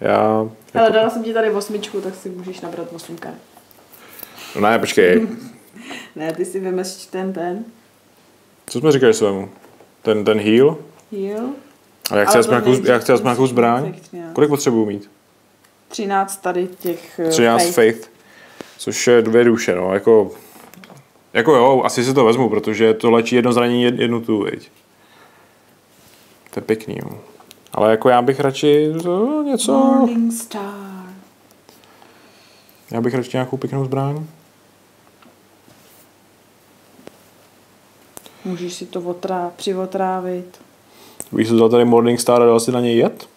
já... Ale dala jsem ti tady 8, tak si můžeš nabrat 8 karet. No ne, počkej. Ne, ty si vymeš ten. Co jsme říkali svému? Ten heal? Heal. A jak chci aspoň nějakou zbraň? Kolik potřebuju mít? 13 tady těch... 13 faith. Což je 2 duše, no. Jako jo, asi si to vezmu, protože to léčí jedno zranění, jednu tu, viď. To je pěkný, jo. Ale jako já bych radši něco... Morning Star. Já bych radši nějakou pěknou zbraň. Můžeš si to přivotrávit. Víš, co dal tady Morning Star a dal si na něj jed?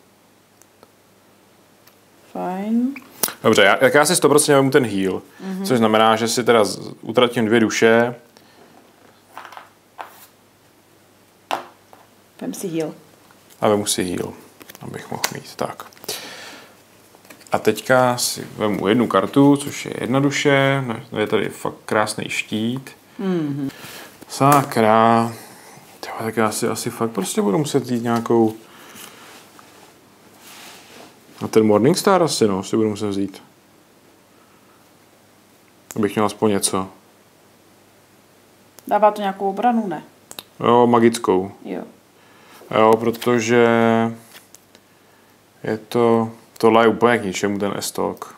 Fajn. Dobře, já si 100% vezmu ten heal. Mm-hmm. Což znamená, že si teda utratím 2 duše. Vem si heal. A vemu si heal, abych mohl mít. Tak. A teďka si vemu jednu kartu, což je 1 duše. No, je tady fakt krásný štít. Mm-hmm. Sakra. Tyhle, tak já si asi fakt prostě budu muset jít nějakou... A ten Morning Star asi, no, si budu muset vzít. Abych měl aspoň něco. Dává to nějakou obranu, ne? Jo, magickou. Jo. Jo, protože... Je to... Tohle je úplně k ničemu, ten Estok.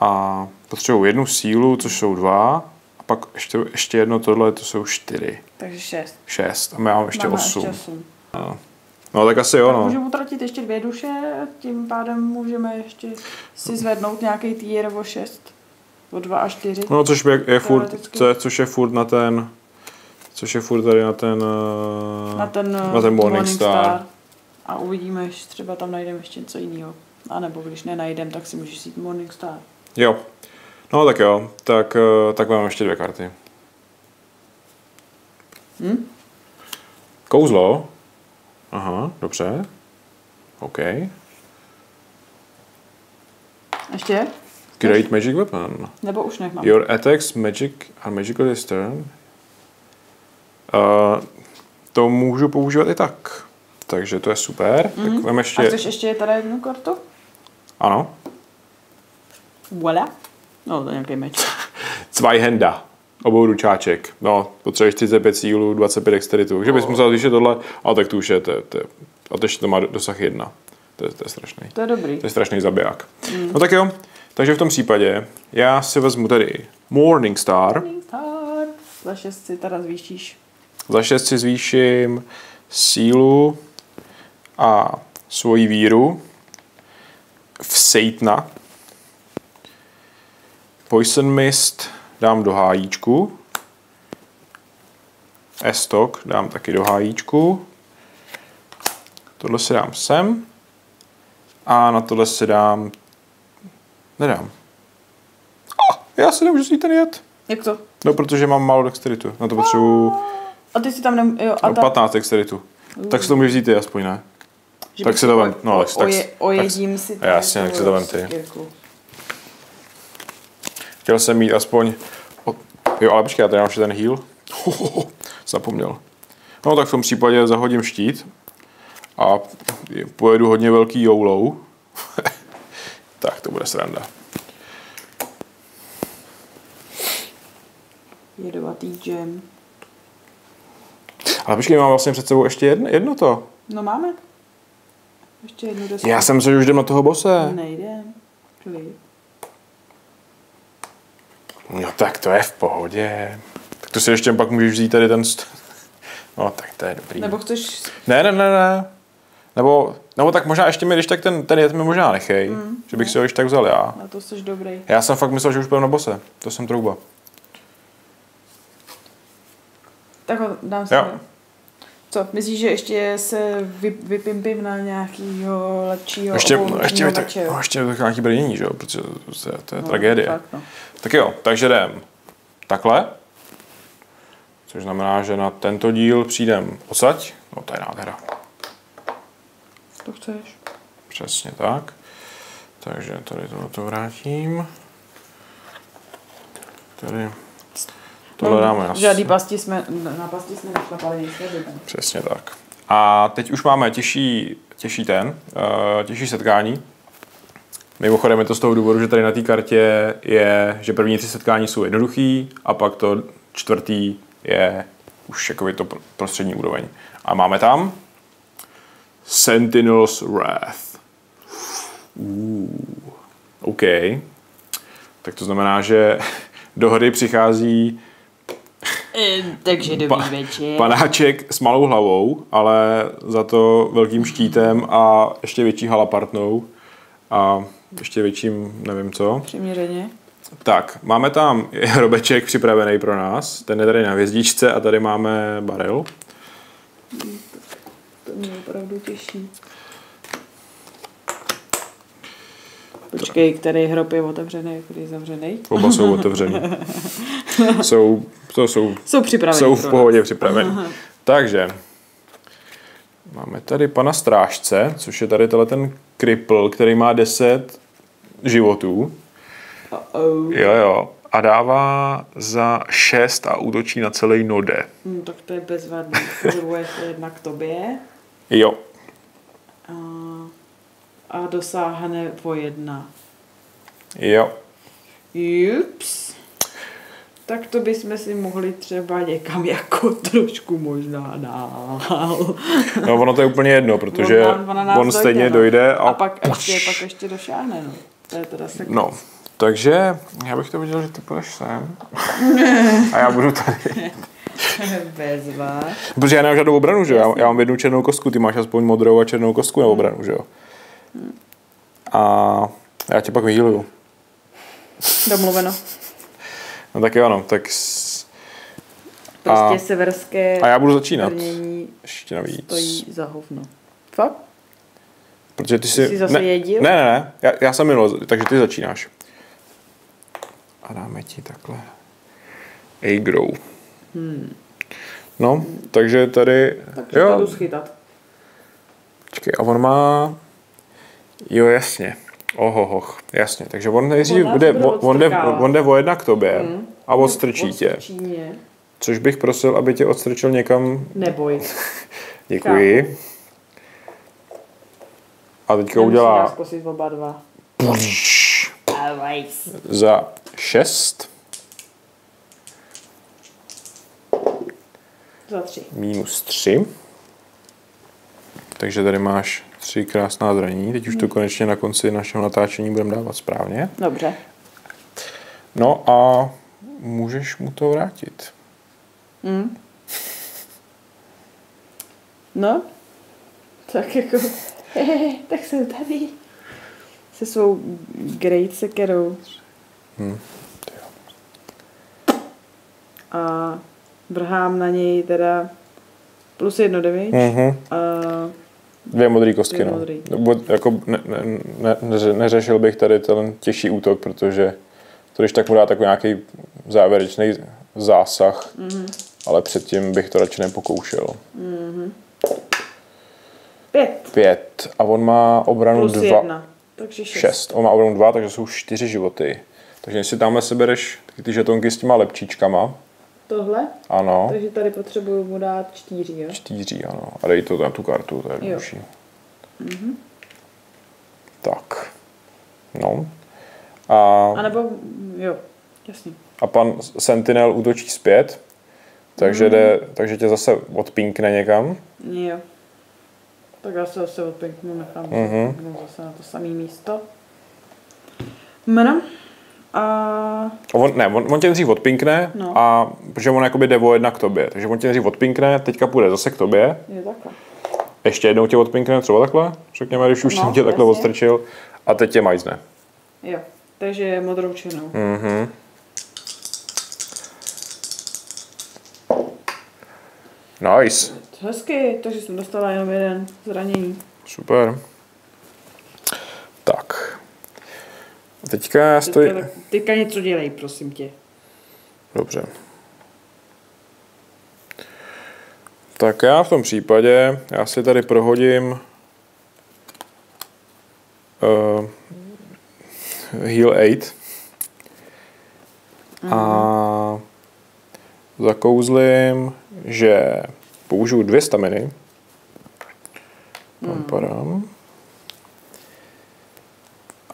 A potřebuju 1 sílu, což jsou 2. Pak ještě jedno tohle, to jsou 4. Takže 6. 6 a my máme ještě 8. No tak asi jo, no. Můžeme utratit ještě 2 duše, tím pádem můžeme ještě si zvednout nějaký tier o 6. O 2 a 4. No což je furt, což je furt tady na ten Morning Star. A uvidíme, že třeba tam najdeme ještě něco jiného. A nebo když nenajdeme, tak si můžeš jít Morning Star. Jo. No tak jo, tak mám ještě 2 karty. Hm? Kouzlo? Aha, dobře. OK. Ještě? Great Magic Weapon. Nebo už nech mám. Your attacks magic are magical this turn. To můžu používat i tak. Takže to je super. Mm-hmm. Tak vem ještě... A chceš ještě tady 1 kartu? Ano. Voilà. No, to je nějaký meč. Zweihanda. Obou ručáček. No, potřebuješ 35 sílu, 25 dexteritu. Takže bys musel zvýšit tohle, ale tak to už je. A teď to má dosah 1. To je strašný. To je dobrý. To je strašný zabiják. Mm. No tak jo. Takže v tom případě já si vezmu tady Morning Star. Morning Star. Za 6 si teda zvýšíš. Za 6 si zvýším sílu a svoji víru v Satana. Poison Mist dám do hájíčku Estok dám taky do hájíčku. Tohle si dám sem. A na tohle si dám... Nedám. Já si nemůžu si ten jet. Jak to? No, protože mám málo dexteritu. Na to potřebuju... A ty si tam nem... Jo, a ta... 15 dexteritu. Tak si to můžeš vzít ty, aspoň ne? Že tak si to vem... No, ojedím si to. Jasně, tak si to vem ty. Chtěl jsem mít aspoň... Jo, ale počkej, já tady mám ještě ten heal. Zapomněl. No, tak v tom případě zahodím štít. A pojedu hodně velký joulou. Tak, to bude sranda. Jedovatý džem. Ale počkej, mám vlastně před sebou ještě jedno to. No máme. Ještě jednu desku. Já jsem se, že už jdem na toho bose. Nejdem. No tak to je v pohodě. Tak to si ještě pak můžeš vzít tady ten... No tak to je dobrý. Nebo chceš... Ne. Nebo tak možná ještě mi, když tak ten jet mi možná nechej. Že bych si ho ještě tak vzal já. Na to jsi dobrý. Já jsem fakt myslel, že už půjdu na bose. To jsem trouba. Tak ho dám si. Co, myslíš, že ještě se vypimpím na nějakýho lepšího obou ještě nějaký brnění, že jo? Protože to je tragédie. Tak, no. Tak jo, takže jdem takhle. Což znamená, že na tento díl přijdem odsaď. No to je nádhera. To chceš. Přesně tak. Takže tady to vrátím. Tady... Tohle dáme žádný pasti jsme, na pasti jsme našlapali. Přesně tak. A teď už máme těžší setkání. Mimochodem je to z toho důvodu, že tady na té kartě je, že první 3 setkání jsou jednoduchý a pak to 4. je už jakoby to prostřední úroveň. A máme tam Sentinels Wrath. OK. Tak to znamená, že do hry přichází takže dobrý večer. Panáček s malou hlavou, ale za to velkým štítem a ještě větší halapartnou a ještě větším nevím co. Přiměřeně. Tak, máme tam robeček připravený pro nás, ten je tady na hvězdičce a tady máme barel. To mě opravdu těší. Počkej, který hrob je otevřený, který je zavřený? Oba jsou otevřený. Jsou v pohodě připraveni. Takže, máme tady pana strážce, což je tady ten kripl, který má 10 životů. Jo. A dává za 6 a útočí na celý node. Tak to je bezvadný. Potřebuješ jedna k tobě. Jo. A dosáhne po 1. Jo. Jups. Tak to bychom si mohli třeba někam jako trošku možná dál. No ono to je úplně jedno, protože on stejně dojde a pak ještě došáhne. No. To je teda sekret. No, takže já bych to viděl, že ty půjdeš sem. A já budu tady. Bez vás. Protože já nemám žádnou obranu, že jo? Já mám jednu černou kostku, ty máš aspoň modrou a černou kostku na obranu, že jo? A já tě pak vyhýluju. Domluveno. No tak jo, no, tak... Prostě severské... A já budu začínat. Ještě navíc. Stojí za hovno. Fakt? Protože ty jsi zase jedil? Ne. Já jsem minul, takže ty začínáš. A dáme ti takhle. Agro. No, takže tady... Takže jo. To jdu schytat. Počkej, a on má... Jo, jasně. Ohohoch, jasně. Takže on jde o 1 k tobě a odstrčí tě. Což bych prosil, aby tě odstrčil někam... Neboj. Děkuji. Kam? A teďka udělá... Zkusit oba dva. Za 6. Za 3. Minus 3. Takže tady máš 3 krásná zranění. Teď už to konečně na konci našeho natáčení budeme dávat správně. Dobře. No a můžeš mu to vrátit. No, tak jako, tak jsem tady se svou great sekerou. A vrhám na něj teda plus 1 damage. Mm-hmm. Dvě modré kostky. Dvě modrý. No. Jako neřešil bych tady ten těžší útok, protože to když tak mu dá takový nějaký závěrečný zásah, mm-hmm. ale předtím bych to radši nepokoušel. Mm-hmm. 5. A on má obranu plus 2. 1. Takže 6. On má obranu 2, takže jsou 4 životy. Takže jestli tamhle sebereš ty žetonky s těma lepčíčkama. Tohle? Ano. Takže tady potřebuju mu dát 4, jo? 4, ano. A dej to na tu kartu, to je jednodušší. Mm-hmm. Tak. No. A nebo, jo, jasně. A pan Sentinel útočí zpět, takže, jde, takže tě zase odpinkne někam. Jo. Tak já se zase odpinknu, nechám zase na to samé místo. Jmenom? A on tě dřív odpinkne, no. A, protože on jakoby jde o jedna k tobě. Takže on tě dřív odpinkne, teďka půjde zase k tobě. Je takhle. Ještě jednou tě odpinkne, třeba takhle, řekněme, když už no, jsem tě takhle odstrčil. A teď tě majzne. Jo, takže modrou činou. Mm-hmm. Nice. Hezky, takže jsem dostala jenom jeden zranění. Super. Tak. Teďka stojí... Teďka něco dělej, prosím tě. Dobře. Tak já v tom případě, já si tady prohodím Heal 8 a zakouzlím, že použiju 2 staminy. Padám.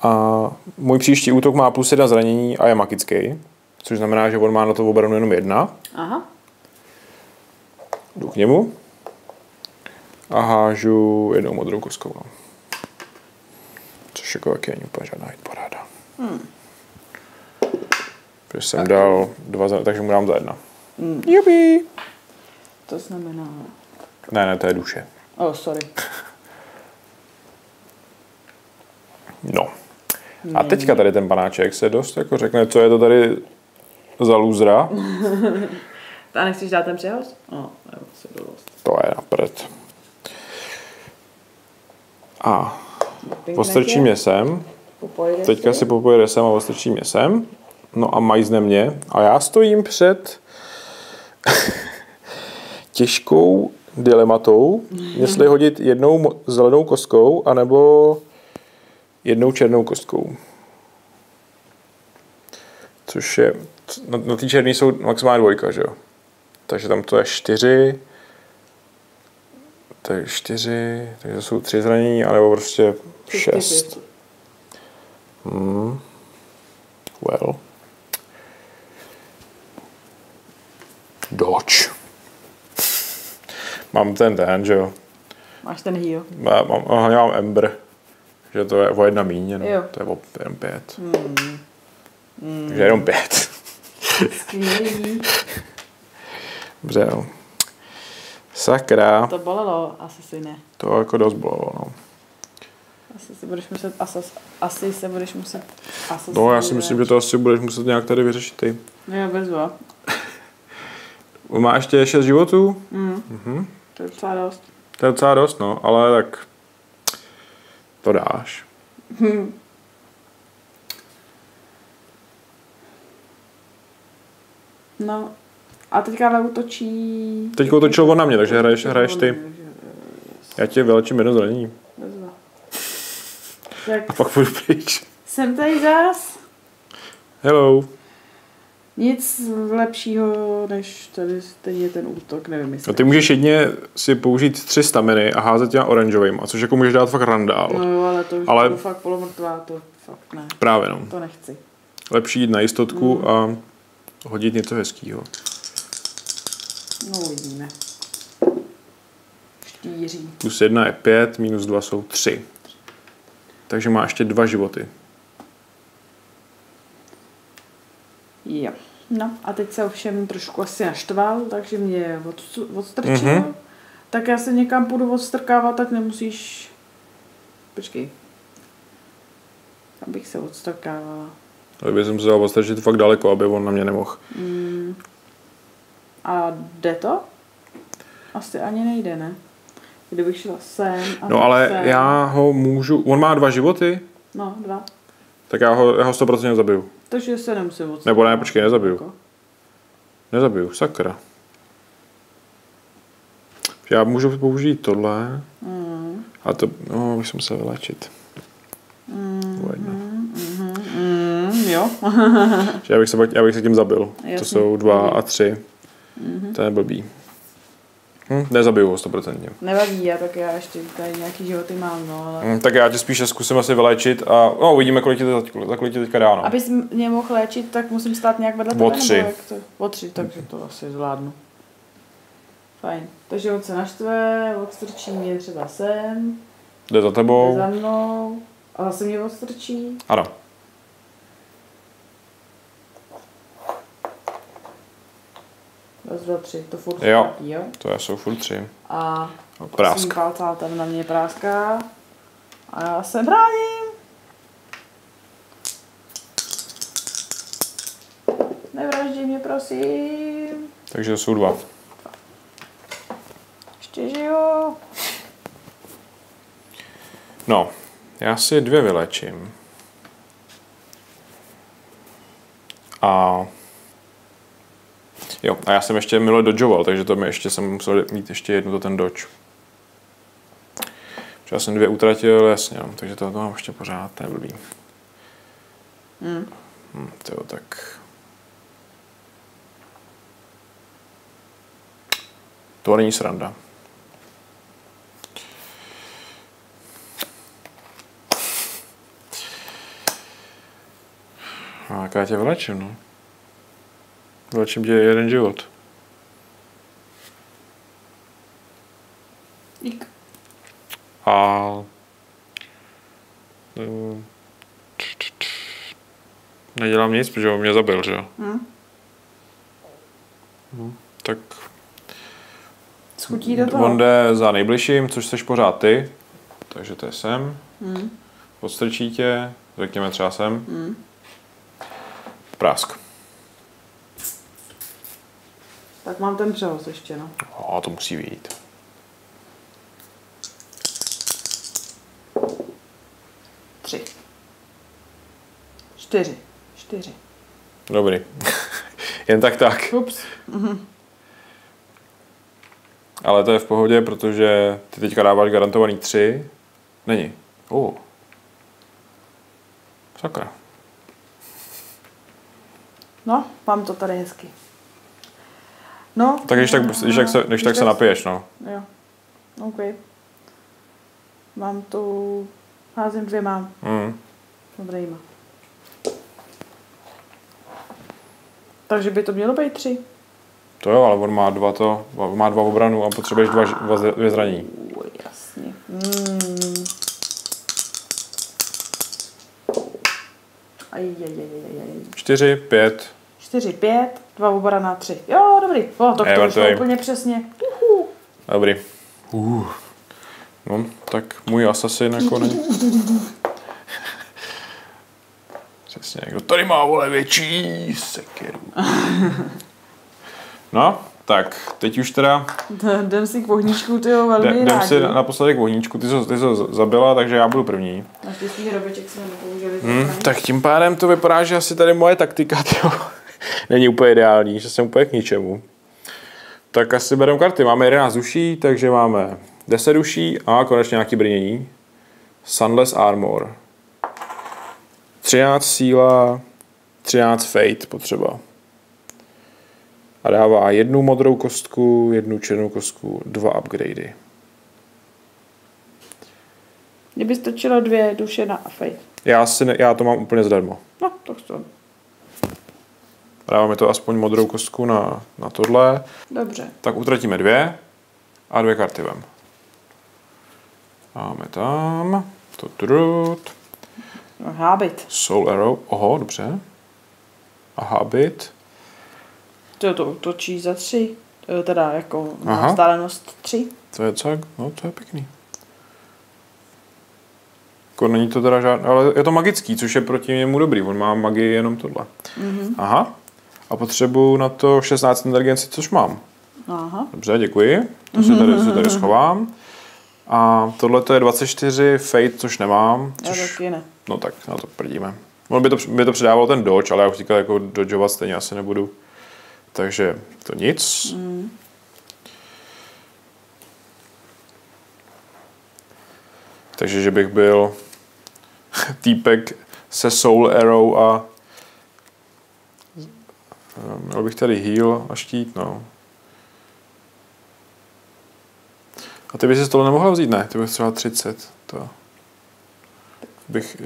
A můj příští útok má plus 1 zranění a je magický, což znamená, že on má na to obranu jenom 1. Aha. Jdu k němu a hážu jednou modrou kostkou. Což jako taky není úplně žádná paráda. Protože jsem dal 2, takže mu dám za 1. Jupi. To znamená... Ne, to je duše. Oh, sorry. No. A teďka tady ten panáček se dost jako řekne, co je to tady za lůzra. A nechceš dát ten přehoz? No, to je napřed. A postrčí mě sem. Teďka si popojede sem a postrčí mě sem. No a majzne mě. A já stojím před těžkou dilematou, jestli hodit jednou zelenou kostkou, anebo jednou černou kostkou. Což je... Na té černé jsou maximálně 2, že jo? Takže tam to je 4. To je 4, takže to jsou 3 zranění, anebo prostě 6. Well. Dodge. Mám ten, že jo? Máš ten heal? Já mám Ember. Že to je o 1 míň, no. To je o 5. Takže jenom 5. Dobře, no. Sakra. To bolelo, Asasine. To jako dost bolelo, no. Asi se budeš muset asasine. No, já si myslím, že to asi budeš muset nějak tady vyřešit ty. Jo, bezva. Má ještě 6 životů? To je docela dost. To je docela dost, no, ale tak... To dáš. No, a teďka ale útočí... Teď útočil on na mě, takže hraješ ty. Já tě vylečím jedno zranění. A pak půjdu pryč. Jsem tady zás. Hello. Nic lepšího, než tady stejně ten útok, nevím jestli. No ty můžeš jedně si použít 3 staminy a házet těma oranžovým, a což jako můžeš dát fakt randál. No ale to už budu fakt polomrtvá, to fakt ne. Právě no. To nechci. Lepší jít na jistotku a hodit něco hezkýho. No uvidíme. 4. Plus 1 je 5, minus 2 jsou 3. Takže má ještě 2 životy. Jo. No a teď se ovšem trošku asi naštval, takže mě odstrčil. Tak já se někam půjdu odstrkávat, tak nemusíš... Počkej. Abych se odstrkávala. Kdyby jsem se dal odstrčit fakt daleko, aby on na mě nemohl. A jde to? Asi ani nejde, ne? Kdybych šla sem a no ale sem. Já ho můžu... On má 2 životy? No, 2. Tak já ho 100% zabiju. Takže se nemusím odstavit. Nebo ne, počkej, nezabiju. Nezabiju, sakra. Já můžu použít tohle. Mm. A to... No, musím se vylečit. Jo. já bych se tím zabil. Jasný. To jsou 2 a 3. Mm-hmm. To je blbý. Nezabiju ho 100%. Nevadí, já tak já ještě tady nějaký životy mám, no, ale... tak já tě spíše zkusím asi vyléčit a no, uvidíme, kolik ti teďka dá, no. Abys mě mohl léčit, tak musím stát nějak vedle tebe, nebo jak to... O 3, takže to asi zvládnu. Fajn. Takže on se naštve, odstrčí mě třeba sem. Jde za tebou. Jde za mnou. A zase mě odstrčí. Ano. Raz, 2, 3, to furt jo, taky, jo? To jsou furt 3. A práská. Pálcá tam na mě práská. A já se bráním. Nevraždí mě, prosím. Takže jsou 2. Ještě žiju. No, já si 2 vylečím. A... Jo, a já jsem ještě mile dodžoval, takže to mi ještě jsem musel mít ještě jednu ten dodge. Já jsem 2 utratil, jasně, no, takže to mám ještě pořád, to je blbý. Tyjo, tak... To není sranda. A jak já tě vylečím, no? Vylečím tě 1 život. Dík. A... Nedělám nic, protože on mě zabil, že jo? Tak... Schutí do toho. On jde za nejbližším, což seš pořád ty. Takže to je sem. Podstrčí tě, řekněme třeba sem. Prásk. Tak mám ten přehoz ještě, no. A to musí vyjít. Čtyři. Dobrý. Jen tak. Ups. Ale to je v pohodě, protože ty teďka dáváš garantovaný 3. Není. Sakra. No, mám to tady hezky. No, tak když se napiješ, no. Jo, OK. Mám tu... Házím 2. Dobrýma. Takže by to mělo být 3. To jo, ale on má 2 obranu a potřebuješ 2 zranění. Jasně. Ajajajajajaj. 4, 5. 2 obrana, 3. Jo, dobrý. To už je úplně přesně. Dobrý. No, tak můj asasin nakonec. Přesně, kdo tady má, vole, větší sekeru. No, tak teď už teda... Jdem si k vohníčku, ty jo, velmi rádi. Jdem si naposledy k vohníčku, ty jsi zabila, takže já budu první. Naštěstí hrobeček jsme nepoužili. Tak tím pádem to vypadá, že asi tady moje taktika, ty jo, není úplně ideální, že jsem úplně k ničemu. Tak asi bereme karty. Máme 11 duší, takže máme 10 duší a konečně nějaké brnění. Sunless Armor. 13 síla, 13 fate potřeba. A dává 1 modrou kostku, 1 černou kostku, 2 upgradey. Mě by stačilo 2 duše na fate. Já to mám úplně zdarma. No, tak to. Dáváme to aspoň modrou kostku na tohle. Dobře. Tak utratíme 2 a 2 karty vem. Máme tam. Habit. Soul Arrow. Oho, dobře. A habit. To útočí za 3. Teda jako vzdálenost 3. To je cak, no to je pěkný. Jako není to teda žádný, ale je to magický, což je proti němu dobrý. On má magii jenom tohle. Aha. A potřebuju na to 16 indulgenci, což mám. Aha. Dobře, děkuji. To se tady schovám. A tohle to je 24 Fate, což nemám. Což... Já taky ne. No tak, na to prdíme. No, by to předával ten dodge, ale já už říkal, jako dodgeovat stejně asi nebudu. Takže to nic. Mm. Takže, že bych byl týpek se Soul Arrow a měl bych tady heal a štít, no. A ty bys si tohle nemohla vzít, ne? Ty bych třeba 30, to...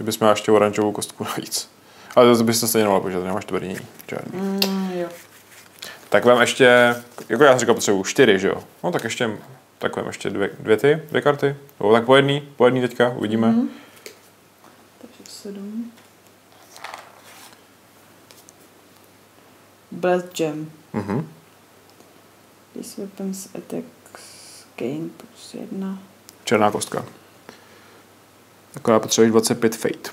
Bys měla ještě oranžovou kostku navíc. Ale to bys to stejně nemohla počítat, nemáš tvrdí, žádný. Jo. Tak vám ještě, jako já jsem říkal, potřebuji 4, že jo? No tak ještě, tak vám ještě dvě karty. Nebo tak po jedný teďka, uvidíme. Takže 7. Blast Gem. Mhm. This weapons attacks gain +1. Černá kostka. Akorát potřebuji 25 Fate.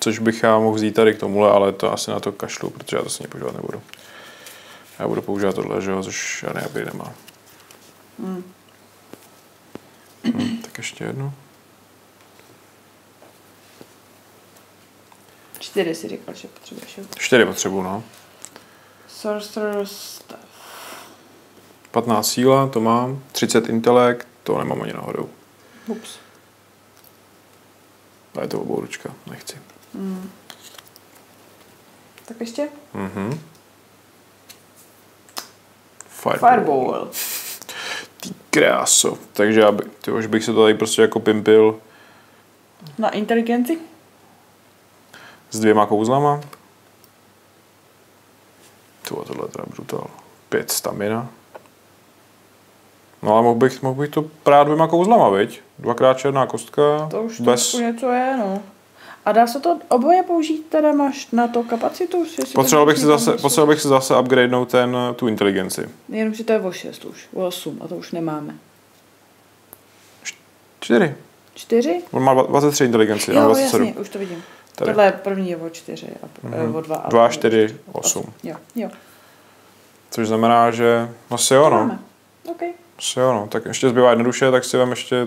Což bych já mohl vzít tady k tomuhle, ale to asi na to kašlu, protože já to si nepoužívat nebudu. Já budu používat tohle, že jo, což já nejabý nemám. Mm. Hmm, tak ještě jednu. 4 si říkal, že potřebuješ. 4 potřebuji, no. Sorcerer's Staff. 15 síla, to mám. 30 intelekt, to nemám ani náhodou. Ups. A je to obouručka, nechci. Mm. Tak ještě? Mhm. Fireball. Ty kráso. Takže já bych se to tady prostě jako pimpil. Na inteligenci? S 2 kouzlama. Tohle je teda brutál. 5 stamina. No ale mohl bych to prát 2 kouzlama, viď? 2x černá kostka. To už bez... to něco je, no. A dá se to oboje použít, teda máš na to kapacitu? Potřeboval bych si zase upgradenout tu inteligenci. Jenomže to je o 6 už, o 8 a to už nemáme. 4. 4? On má 23 inteligenci, jo, 27. Jasně, už to vidím. Tady. Tohle první je o 4 a o 2. 2, 4, 8. Jo, jo. Což znamená, že... No si jo, no. Okay. Si jo, no. Tak ještě zbývá jednoduše, tak si vem ještě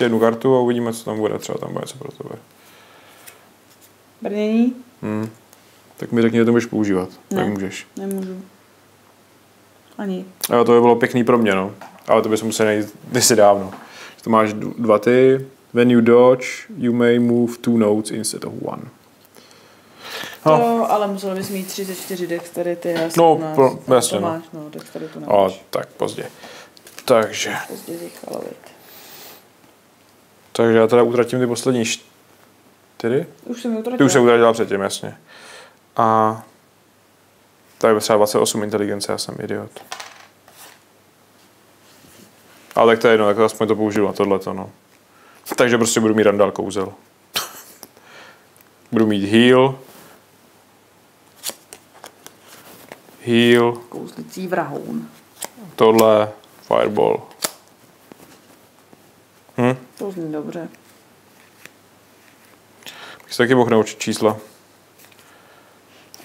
jednu kartu a uvidíme, co tam bude. Třeba tam bude něco pro tebe. Brnění? Hmm. Tak mi řekni, že to můžeš používat. Ne, tak můžeš. Nemůžu. Ani. Jo, to by bylo pěkný pro mě, no. Ale to bys musel najít kdysi dávno. To máš 2 ty. When you dodge, you may move 2 notes instead of 1. No. To, ale musel bys mít 34 dexterity, já 17. No, jasně, no. No, dexteritu nemáš. O, tak pozdě. Takže. Pozdě zichalovit. Takže já teda utratím ty poslední 4? Už jsem utratila. Ty už se utratila předtím, jasně. A tady třeba 28 inteligence, já jsem idiot. Ale tak to je jedno, tak aspoň to použiju na tohleto, no. Takže prostě budu mít randál kouzel. Budu mít heal. Kouzlicí vrahoun. Tohle, fireball. Hm? To zní dobře. Bych se taky mohl naučit čísla.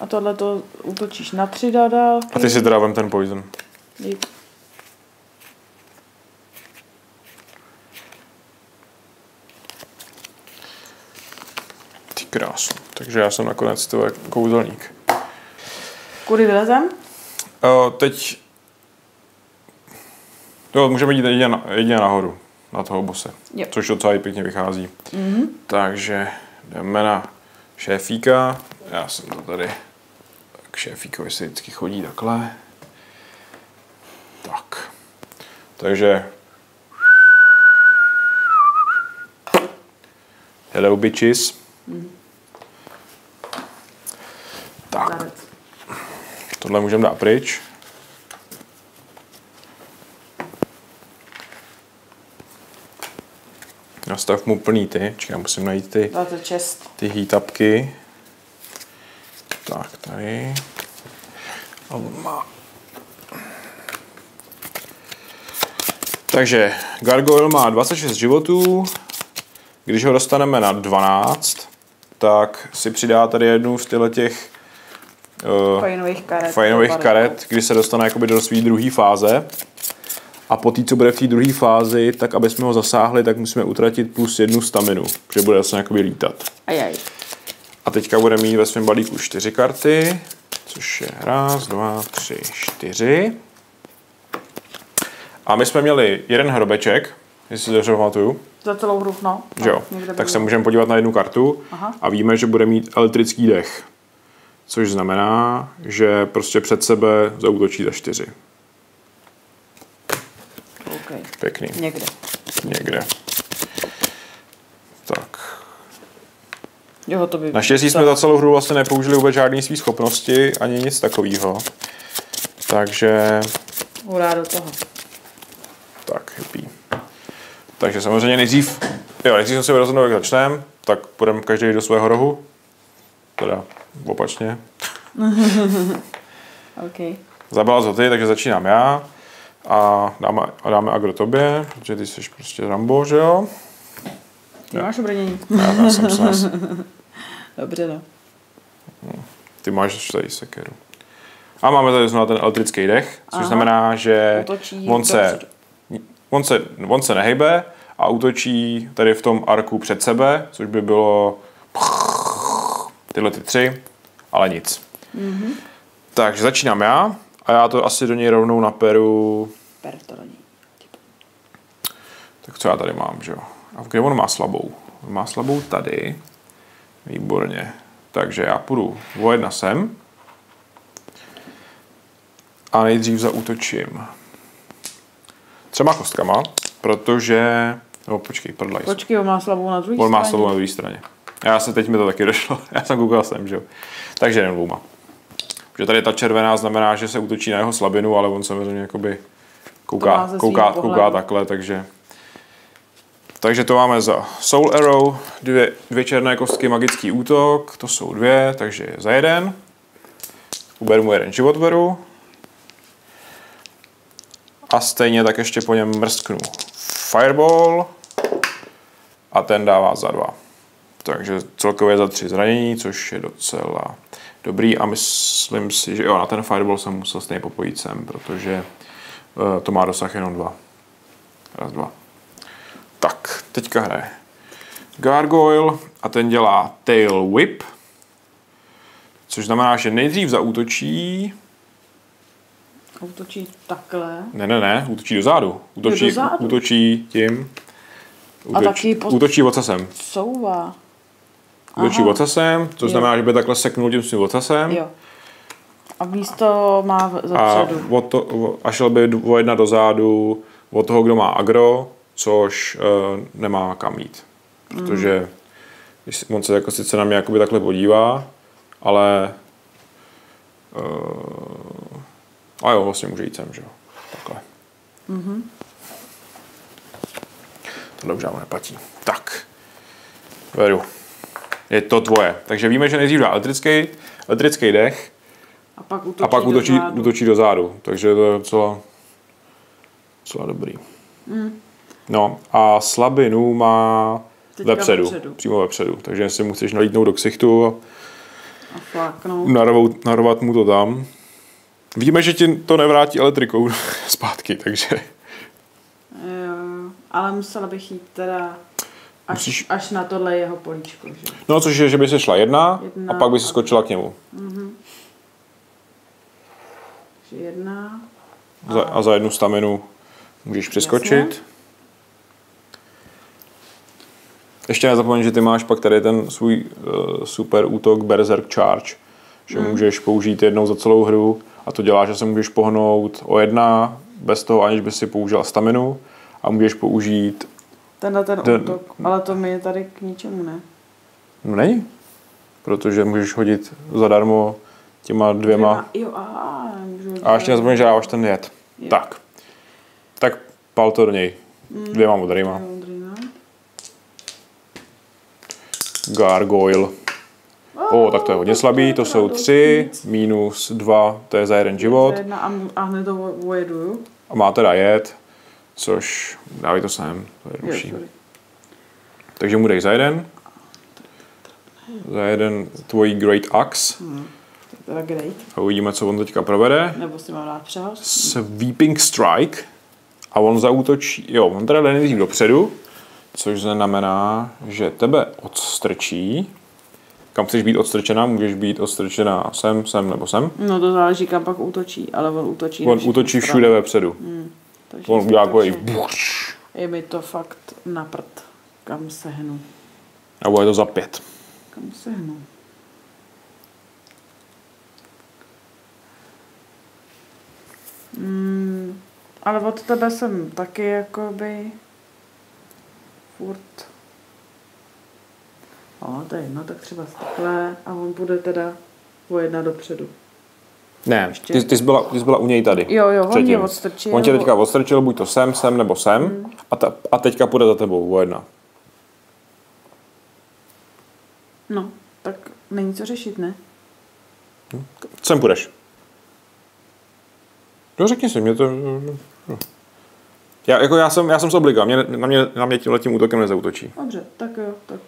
A tohle to útočíš na 3 dádálky. A ty si teda vem ten poison. Dík. Krásu. Takže já jsem nakonec to kouzelník. Kudy vylezem? Teď... Jo, můžeme jít jedině nahoru. Na toho bose. Jo. Což docela pěkně vychází. Mm-hmm. Takže jdeme na šéfíka. Já jsem to tady... K šéfíkovi se vždycky chodí takhle. Tak. Takže... Hello bitches. Mm-hmm. Tak, tohle můžeme dát pryč. Nastav mu plný ty, čekaj, musím najít ty hýtapky. Tak, tady. A on má. Takže Gargoyle má 26 životů, když ho dostaneme na 12, tak si přidá tady jednu z těch fajnových karet, kdy se dostane jakoby do své druhé fáze. A po té, co bude v té druhé fázi, tak aby jsme ho zasáhli, tak musíme utratit +1 staminu, protože bude vlastně jakoby lítat. Ajaj. A teďka bude mít ve svém balíku 4 karty, což je 1, 2, 3, 4. A my jsme měli jeden hrobeček, jestli to dobře pamatuju. Za celou hru, no. Jo. Tak se můžeme podívat na jednu kartu. Aha. A víme, že bude mít elektrický dech. Což znamená, že prostě před sebe zaútočí za 4. Okay. Pěkný. Někde. Někde. Tak. Jo, to by... Naštěstí jsme za celou hru vlastně nepoužili vůbec žádný svý schopnosti, ani nic takového. Takže... Hurá do toho. Tak, happy. Takže samozřejmě nejdřív... Jo, nejdřív jsme se rozhodnou, jak začneme, tak půjdeme každý do svého rohu. Teda opačně. Okay. Zabala to ty, takže začínám já. A dáme agro tobě, protože ty jsi prostě Rambo, že jo? Ty máš obrnění. Já jsem snes. Dobře, no. Ty máš tady sekeru. A máme tady znovu ten elektrický dech, což znamená, že on se nehejbe a útočí tady v tom arku před sebe, což by bylo tyhle ty 3, ale nic. Mm-hmm. Takže začínám já a já to asi do něj rovnou naperu. Per to do něj. Tak co já tady mám, že jo? A kde on má slabou? On má slabou tady. Výborně. Takže já půjdu o 1 sem. A nejdřív zaútočím 3 kostkama, protože... No počkej, prdlaj. Počkej, on má slabou na druhé straně. On má slabou na druhé straně. Já se teď mi to taky došlo. Já jsem koukal sem, že jo. Takže jenom 2. Protože tady ta červená znamená, že se útočí na jeho slabinu, ale on samozřejmě jakoby kouká takhle, takže... Takže to máme za Soul Arrow, dvě černé kostky, magický útok, to jsou 2, takže za 1. Uberu mu 1 život beru. A stejně tak ještě po něm mrsknu Fireball. A ten dává za 2. Takže celkově za 3 zranění, což je docela dobrý. A myslím si, že jo, na ten Fireball jsem musel stejně popojit sem, protože to má dosah jenom 2. 1, 2. Tak, teďka hraje Gargoyle a ten dělá Tail Whip, což znamená, že nejdřív zaútočí... Útočí takhle? Ne, útočí dozadu. Útočí tím... Útočí ocasem. Souvá. Útočí ocasem, to znamená, že by takhle seknul tím svým ocasem. Jo. A místo má zapředu. A šel by o 1 dozadu od toho, kdo má agro, což nemá kam jít. Protože on se jako sice na mě jakoby takhle podívá, ale... A jo, vlastně může jít sem, že jo. Takhle. Mm-hmm. To dobře, ale neplatí. Tak. Vedu. Je to tvoje. Takže víme, že nejdřív dá elektrický dech a pak útočí do zádu. Takže to je docela dobrý. Mm. No a slabinu má vepředu. Přímo vepředu. Takže si mu chceš nalítnout do ksichtu a fláknout. Narovat mu to tam. Víme, že ti to nevrátí elektrikou zpátky, takže... Jo, ale musela bych jít teda až na tohle jeho políčko, že? No, což je, že by se šla 1 a pak by se skočila k němu. Mhm. Takže 1... A za 1 staminu můžeš přeskočit. Jasně. Ještě nezapomeň, že ty máš pak tady ten svůj super útok Berserk Charge, že můžeš použít jednou za celou hru a to dělá, že se můžeš pohnout o 1 bez toho, aniž by si použila staminu a můžeš použít... Ten útok, ale to mi je tady k ničemu, ne? No není, protože můžeš hodit zadarmo těma 2. Jo, a ještě nezapomeň, že dáváš ten jed. Jo. Tak pál to do něj, 2 modrýma. Gargoyle. O, tak to je hodně slabý, to jsou 3, -2, to je za 1 život. A hned to vojedu. A má teda jet, což dávaj to sem, to je jednodušší. Takže mu dej za 1. Za 1 tvojí Great Axe. teda great. A uvidíme, co on teďka provede. Nebo si mám dát přehost. Sweeping Strike. A on zaútočí, jo, on teda jde nejdřív dopředu, což znamená, že tebe odstrčí. Kam chceš být odstrčená? Můžeš být odstrčená sem nebo sem? No to záleží, kam pak útočí, ale on útočí. On útočí všude vepředu. On udělá takový... Je mi to fakt na prd. Kam se hnu? A bude to za 5. Kam se hnu? Ale od tebe jsem taky jakoby... furt... O, to je jedno, tak třeba takhle a on bude teda o 1 dopředu. Ne, ty jsi byla u něj tady. Jo, on mě odstrčil. On tě teďka odstrčil, buď to sem nebo sem a teďka půjde za tebou o 1. No, tak není co řešit, ne? Sem půjdeš. No řekni si, mě to... Já jsem se obligla, na mě tímhletím útokem nezautočí. Dobře, tak jo, tak...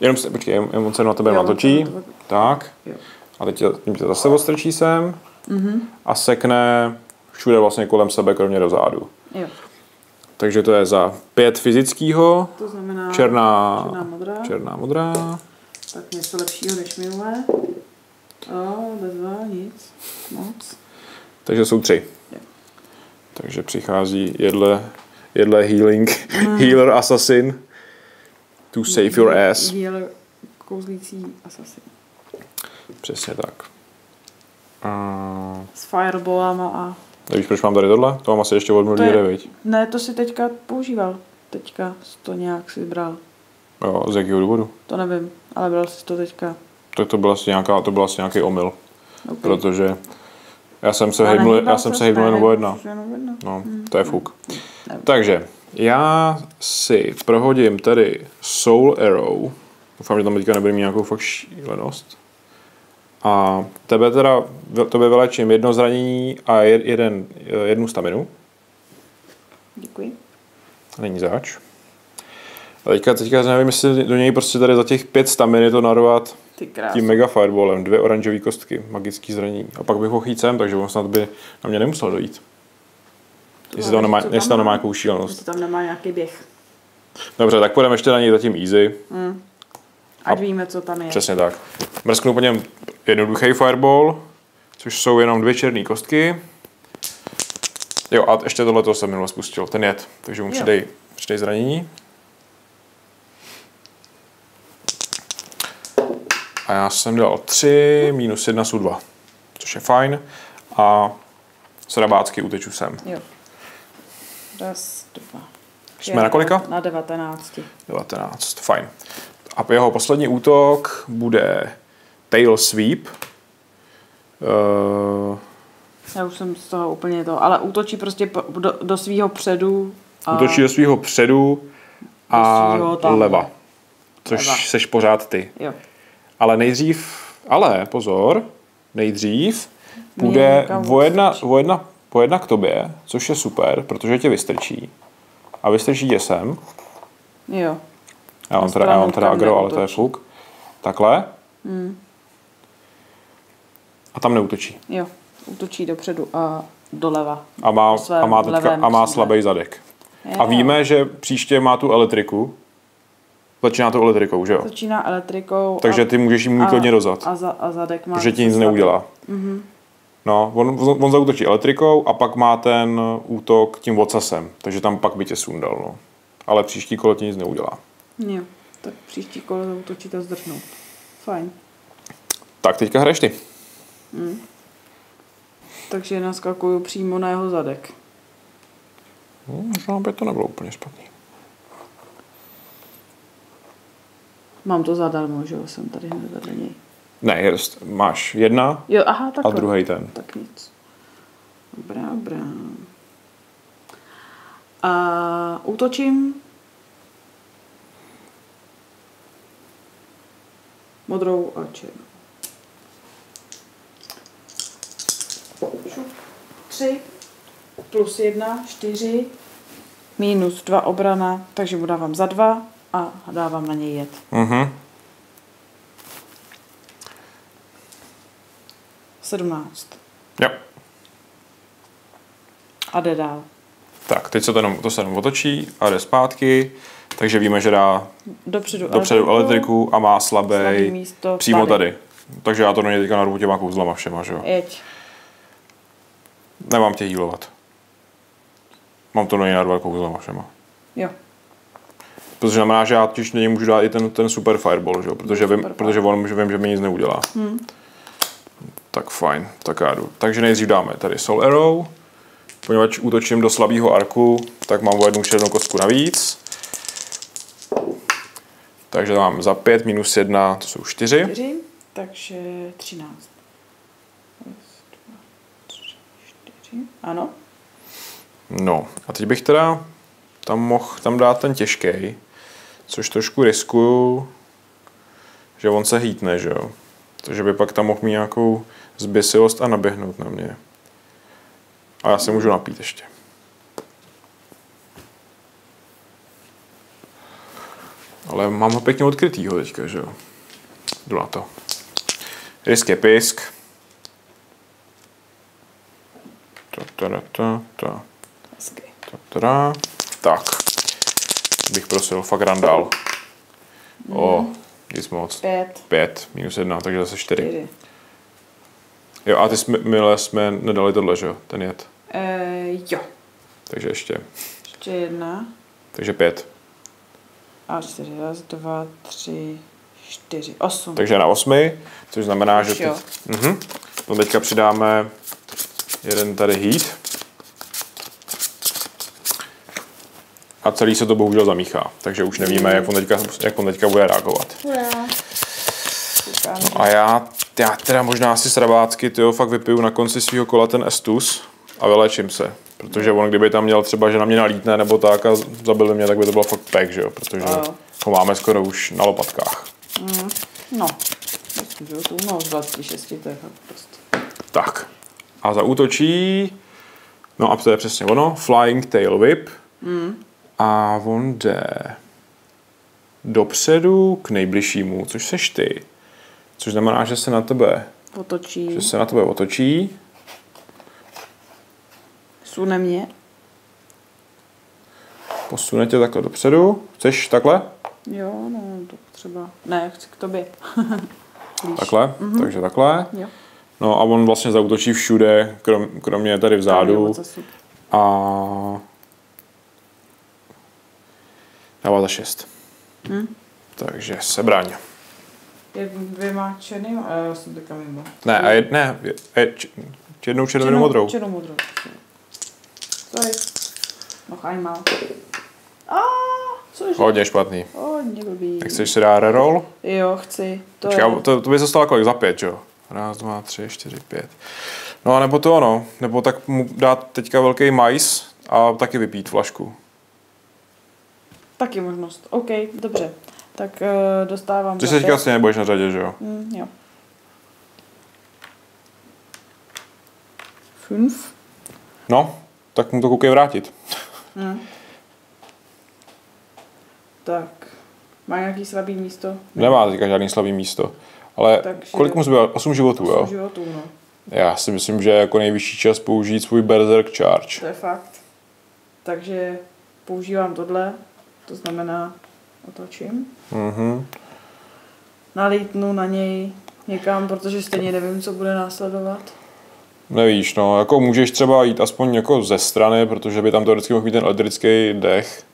Jenom se, počkej, on se na tebe natočí, tak, jo. A teď tě zase odstrčí sem a sekne všude vlastně kolem sebe, kromě do zádu. Jo. Takže to je za 5 fyzického, to znamená černá modrá. Tak něco lepšího než minulé. Nic moc. Takže jsou 3. Jo. Takže přichází jedle healing, healer assassin. To save your ass. Kouzlící asasin. Přesně tak. S fireballama a... Nevíš, proč mám tady tohle? To mám asi ještě od Mordíra, viď? Ne, to si teďka používal. Teďka to nějak si bral. Jo, z jakého důvodu? To nevím, ale bral jsi to teďka. Tak to byl asi nějaký omyl. Okay. Protože já jsem se hejbnul jen o 1. No, to je fuk. Nevím. Takže... Já si prohodím tady Soul Arrow. Doufám, že tam teďka nebude mít nějakou fakt šílenost. A tebe vylečím 1 zranění a 1 staminu. Děkuji. Není zač. A teďka nevím, jestli do něj prostě tady za těch 5 stamin je to narovat tím mega fireballem. 2 oranžové kostky, magický zranění. A pak bych ho chytil sem, takže on snad by na mě nemusel dojít. Jestli tam nemá nějakou šílenost. Jestli tam nemá nějaký běh. Dobře, tak půjdeme ještě na něj zatím easy. Ať víme, co tam je. Přesně tak. Mrsknu po něm jednoduchý fireball, což jsou jenom 2 černé kostky. Jo, a ještě tohleto jsem minule spustil, ten jed. Takže mu přidej zranění. A já jsem dal 3, minus 1 jsou 2. Což je fajn. A srabácky uteču sem. Jo. 1, 2. Jsme na kolika? Na 19. 19, fajn. A jeho poslední útok bude Tail Sweep. Já už jsem z toho úplně to, ale útočí prostě do svýho předu. Útočí do svýho předu a leva. Což seš pořád ty. Jo. Ale nejdřív půjde po jedna k tobě, což je super, protože tě vystrčí. A vystrčí tě sem. Jo. Já mám teda agro, ale to je fuk. Takhle. A tam neútočí. Jo, útočí dopředu a doleva. A má slabý zadek. Jo. A víme, že příště má tu elektriku. Začíná to elektrikou, že jo? Začíná elektrikou. Takže ty můžeš jí mít klidně dozad. A zadek má... Protože ti nic neudělá. No, on zaútočí elektrikou a pak má ten útok tím ocasem, takže tam pak by tě sundal, no. Ale příští kolo ti nic neudělá. Jo, tak příští kolo zaútočí a zdrhnout. Fajn. Tak teďka hraješ ty. Takže naskakuju přímo na jeho zadek. Možná by to nebylo úplně špatný. Mám to zadarmo, že jo, jsem tady hned vedle něj. Ne, máš 1 jo, aha, a druhý ten. Tak nic. Dobrá. A útočím modrou a černou. 3 plus 1, 4 minus 2 obrana, takže mu dávám za 2 a dávám na něj jed. 17. Jo. A jde dál. Tak, teď se to se jenom otočí a jde zpátky, takže víme, že dá dopředu elektriku a má slabé místo přímo tady. Takže já to do něj teďka narubu těma kouzlama všema, že jo? Jeď. Nemám tě healovat. Mám to do něj narubat kouzlama všema. Jo. To znamená, že já těž není můžu dát i ten super fireball, že jo? Protože on vím, že mi nic neudělá. Tak fajn, tak já jdu. Takže nejdřív dáme tady Soul Arrow. Poněvadž útočím do slabého arku, tak mám o jednu černou kostku navíc. Takže mám za 5 minus 1, to jsou 4. 4, takže 13. 1, 2, 3, 4. Ano. No, a teď bych teda tam mohl tam dát ten těžký, což trošku riskuju, že on se hýtne, že jo. Takže by pak tam mohl mít nějakou zběsilost a naběhnout na mě. A já si můžu napít ještě. Ale mám ho pěkně odkrytýho teďka, že jo. Jdu na to. Risk je pisk. Tak. Bych prosil fakt randál. O, nic moc. 5. Minus 1, takže zase 4. Jo, a ty jsme nedali tohle, že jo? Ten jed. Jo. Takže ještě. Ještě 1. Takže 5. A 4. 1, 2, 3, 4, 8. Takže na 8, což znamená, že teď... To teďka přidáme jeden tady heat. A celý se to bohužel zamíchá. Takže už nevíme, jak on teďka bude reagovat. No a já teda možná si srabácky fakt vypiju na konci svého kola ten Estus a vylečím se. Protože on kdyby tam měl třeba, že na mě nalítne nebo tak a zabili mě, tak by to bylo fakt pek, že jo? Protože ho máme skoro už na lopatkách. No, myslím, že to mám z 26, to je fakt prostě. Tak, a zaútočí, no a to je přesně ono, Flying Tail Whip. A on jde dopředu k nejbližšímu, což seš ty. Což znamená, že se na tebe otočí. Posune mě. Posune tě takhle dopředu. Chceš takhle? Jo, no, to třeba. Ne, chci k tobě. Takhle, takže takhle. Jo. No a on vlastně zaútočí všude, kromě tady vzadu. A... dává za 6. Takže se braň. Je vymáčeným, a já jsem teďka mimo. Ne, a jednou červenou modrou. Černou modrou. Sorry. No chaj mal. Cože? Hodně špatný. Hodně blbý. Tak chceš si dát reroll? Jo, chci. To by se stalo kolik? Za 5, jo? 1, 2, 3, 4, 5. No a nebo to ono. Nebo tak mu dát teďka velký majs a taky vypít flašku. Taky možnost. OK, dobře. Tak dostávám... Ty se teďka asi nebudeš na řadě, že jo? Jo. 5. No, tak mu to koukej vrátit. Tak, má nějaký slabý místo? Nemá teďka žádný slabý místo. Ale takže kolik mu zbylo? 8 životů, jo? 8 životů, no. Já si myslím, že jako nejvyšší čas použít svůj Berserk Charge. To je fakt. Takže používám tohle, to znamená... otočím. Nalítnu na něj někam, protože stejně nevím, co bude následovat. Nevíš, no, jako můžeš třeba jít aspoň jako ze strany, protože by tam teoreticky mohl být ten elektrický dech.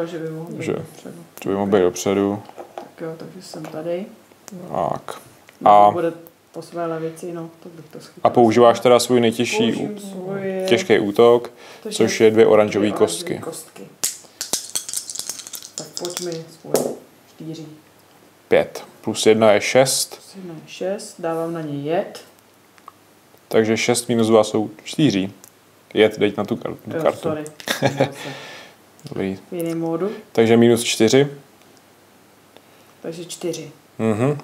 Jo, že by mohl být dopředu. Že by mohl být dopředu. Tak jo, takže jsem tady. Tak. A bude po své levici, no, to bych to schytil. A používáš teda svůj nejtěžší těžký útok, což je 2 oranžové kostky. Tak pojďme spolu. 4. 5. Plus 1 je 6. Plus 1 je 6. Dávám na něj jed. Takže 6 minus 2 jsou 4. Jed, dejte na tu kartu. Sorry. Dobrý. V jiném módu. Takže minus 4. Takže 4.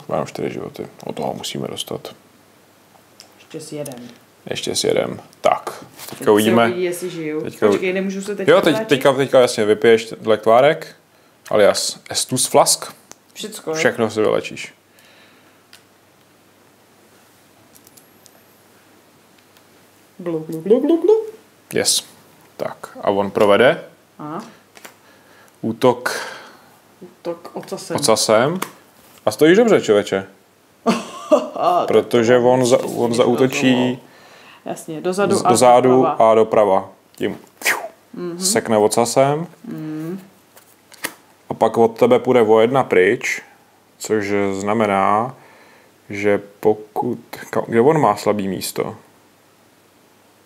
Mám 4 životy. Od toho musíme dostat. Ještě s jedem. Ještě s jedem. Tak. Teďka uvidíme. Jestli žiju. Počkej, nemůžu se teď. Jo, teďka jasně vypiješ lektvárek. Alias Estus Flask. Všechno si vylečíš. Blu, blu, blu, blu, blu. Yes. Tak a on provede. Aha. Útok. Útok ocasem. Ocasem. A stojíš dobře, člověče. Protože on zaútočí jasně, dozadu a doprava. Tím sekne ocasem. A pak od tebe půjde o jedna pryč, což znamená, že pokud... Kde on má slabý místo?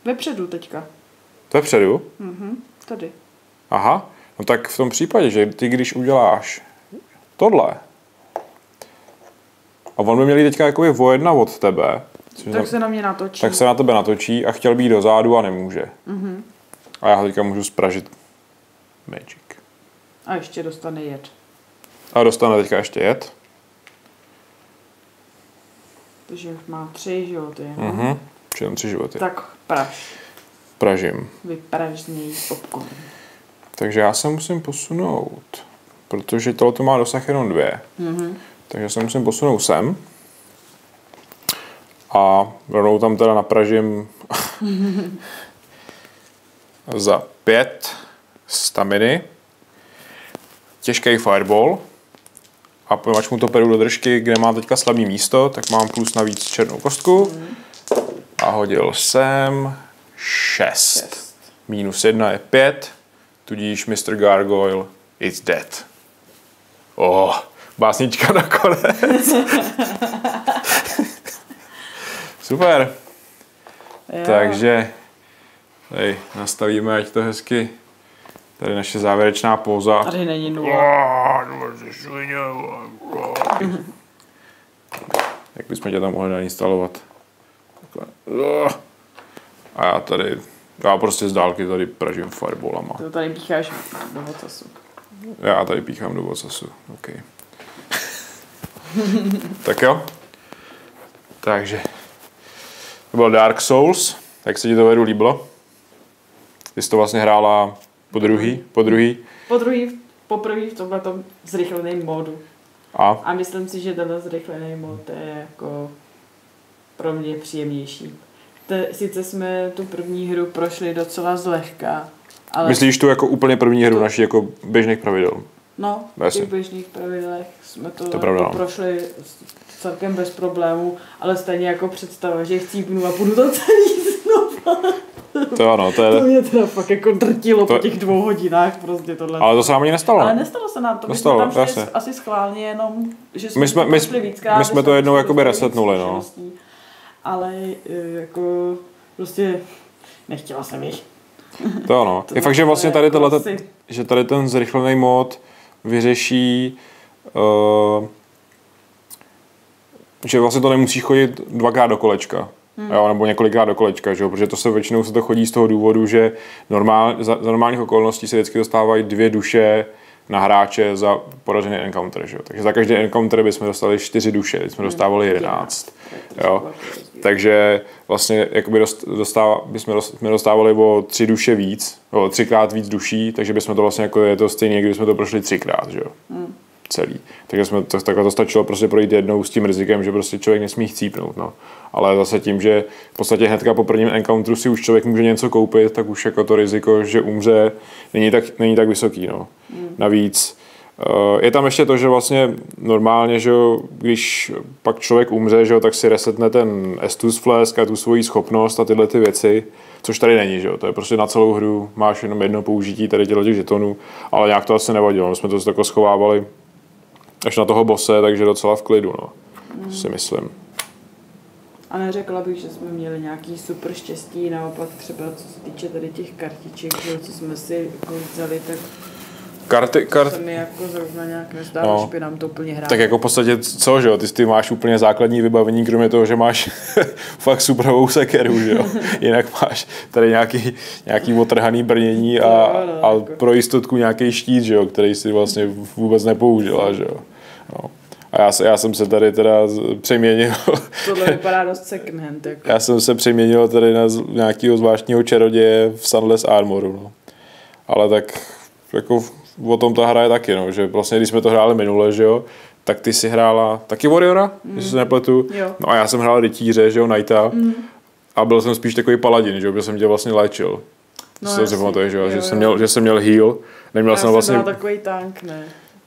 Vepředu teďka. Vepředu? Tady. Aha, no tak v tom případě, že ty když uděláš tohle, a on by měl jít teďka jakoby o jedna od tebe. Tak se na mě natočí. Tak se na tebe natočí a chtěl být do zádu a nemůže. A já ho teďka můžu spražit. Magic. A ještě dostane jed. A dostane teďka ještě jed. Takže má 3 životy. Přijem 3 životy. Tak praž. Pražím. Vypraž z něj popcorn. Takže já se musím posunout. Protože tohle má dosah jenom 2. Takže se musím posunout sem. A rovnou tam teda napražím za 5 staminy. Těžký fireball. A poněvadž mu to peru do držky, kde má teďka slabý místo, tak mám plus navíc černou kostku. A hodil jsem 6. Minus 1 je 5. Tudíž Mr. Gargoyle is dead. Oh, básnička nakonec. Super. Jo. Takže tady nastavíme, ať to hezky. Tady naše závěrečná póza. Tady není nula. Jak bychom tě tam mohli nainstalovat. A já tady, já prostě z dálky tady pražím fireballama. To tady pícháš do ocasu. Já tady píchám do ocasu, ok. Tak jo. Takže. To byl Dark Souls. Jak se ti to vedu líbilo? Ty jsi to vlastně hrála poprvé v tomto zrychleném módu. A myslím si, že tenhle zrychlený mód je jako pro mě příjemnější. Sice jsme tu první hru prošli docela zlehka, ale... Myslíš tu jako úplně první hru naši jako běžných pravidel? No, v těch běžných pravidlech jsme to prošli celkem bez problémů, ale stejně jako představa, že chcípnu a budu to celý znovu. To, ano, to, je... to mě teda fakt jako drtilo po těch 2 hodinách prostě tohle. Ale to se nám ani nestalo. Ale nestalo se nám to, my jsme tam šli asi schválně jenom, že jsme pošli víckrát. My jsme to jednou jakoby resetnuli, no. Ale jako prostě nechtěla jsem jich. To ano, je fakt, že vlastně tady, že tady ten zrychlený mod vyřeší, že vlastně to nemusíš chodit 2krát do kolečka. Jo, nebo několikrát do kolečka, že jo? Protože to se většinou se to chodí z toho důvodu, že za normálních okolností se vždycky dostávají 2 duše na hráče za poražený encounter, že jo? Takže za každý encounter bychom dostali 4 duše, teď jsme dostávali 11. Jo? Takže vlastně bychom dostávali o 3 duše víc, o 3krát víc duší, takže bychom to vlastně jako je to stejné, kdybychom to prošli 3krát, že jo? Celý. Takže jsme to, takhle to stačilo prostě projít jednou s tím rizikem, že prostě člověk nesmí chcípnout, no. Ale zase tím, že v podstatě hnedka po prvním encounteru si už člověk může něco koupit, tak už jako to riziko, že umře, není tak vysoký, no. Navíc je tam ještě to, že vlastně normálně, že když pak člověk umře, že tak si resetne ten Estus Flask a tu svoji schopnost a tyhle ty věci, což tady není, že to je prostě na celou hru, máš jenom jedno použití tady těch žetonů, ale nějak to asi nevadilo, my jsme to jako schovávali až na toho bose, takže docela v klidu, no, si myslím. A neřekla bych, že jsme měli nějaký super štěstí, naopak třeba co se týče tady těch kartiček, co jsme si jako vzali, tak se mi jako zrovna nějak nezdálo, že by nám to úplně hrálo. Tak jako v podstatě co, že jo, ty máš úplně základní vybavení, kromě toho, že máš fakt superovou sekeru, že jo. Jinak máš tady nějaký otrhaný brnění a pro jistotku nějaký štít, že jo, který si vlastně vůbec nepoužila, že jo. No. A já jsem se tady teda přeměnil. Tohle vypadá dost secondhand. Jako. Já jsem se přeměnil tady na nějakého zvláštního čaroděje v Sunless Armoru. No. Ale tak jako o tom ta hra je taky, no, že vlastně když jsme to hráli minule, že jo, tak ty si hrála taky Warriora, jestli se nepletu. Jo. No a já jsem hrál rytíře, že jo, Knighta. A byl jsem spíš takový paladin, že protože jsem tě vlastně léčil. No, to si pamatuje, že jsem měl heal. Neměl jsem vlastně... Já jsem takový tank, ne?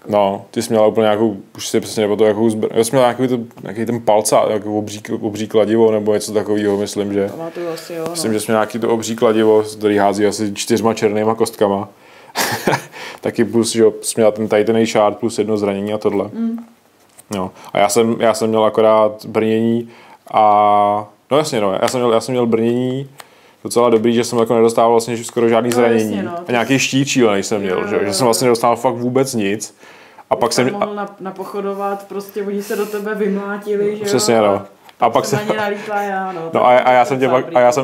No, ty jsi měla úplně nějakou, už si přesně nebo to jakou zbraň. Já jsem měla nějaký ten palca, nějaký obří kladivo nebo něco takového, myslím, že... Pamatuju asi, jo, no. Myslím, že jsem měl nějaký to obří kladivo, který hází asi 4 černýma kostkama. Taky plus, že jsem měla ten Titanite Shard plus 1 zranění a tohle. Mm. No, a já jsem měl akorát brnění a... No jasně, no, já jsem měl brnění. Docela dobrý, že jsem jako nedostával vlastně skoro žádný zranění. No, a nějaký štít šílený jsem měl, že jsem vlastně nedostával fakt vůbec nic. A pak jsem mohl napochodovat, prostě oni se do tebe vymlátili, že jo. Přesně, no. A pak jsem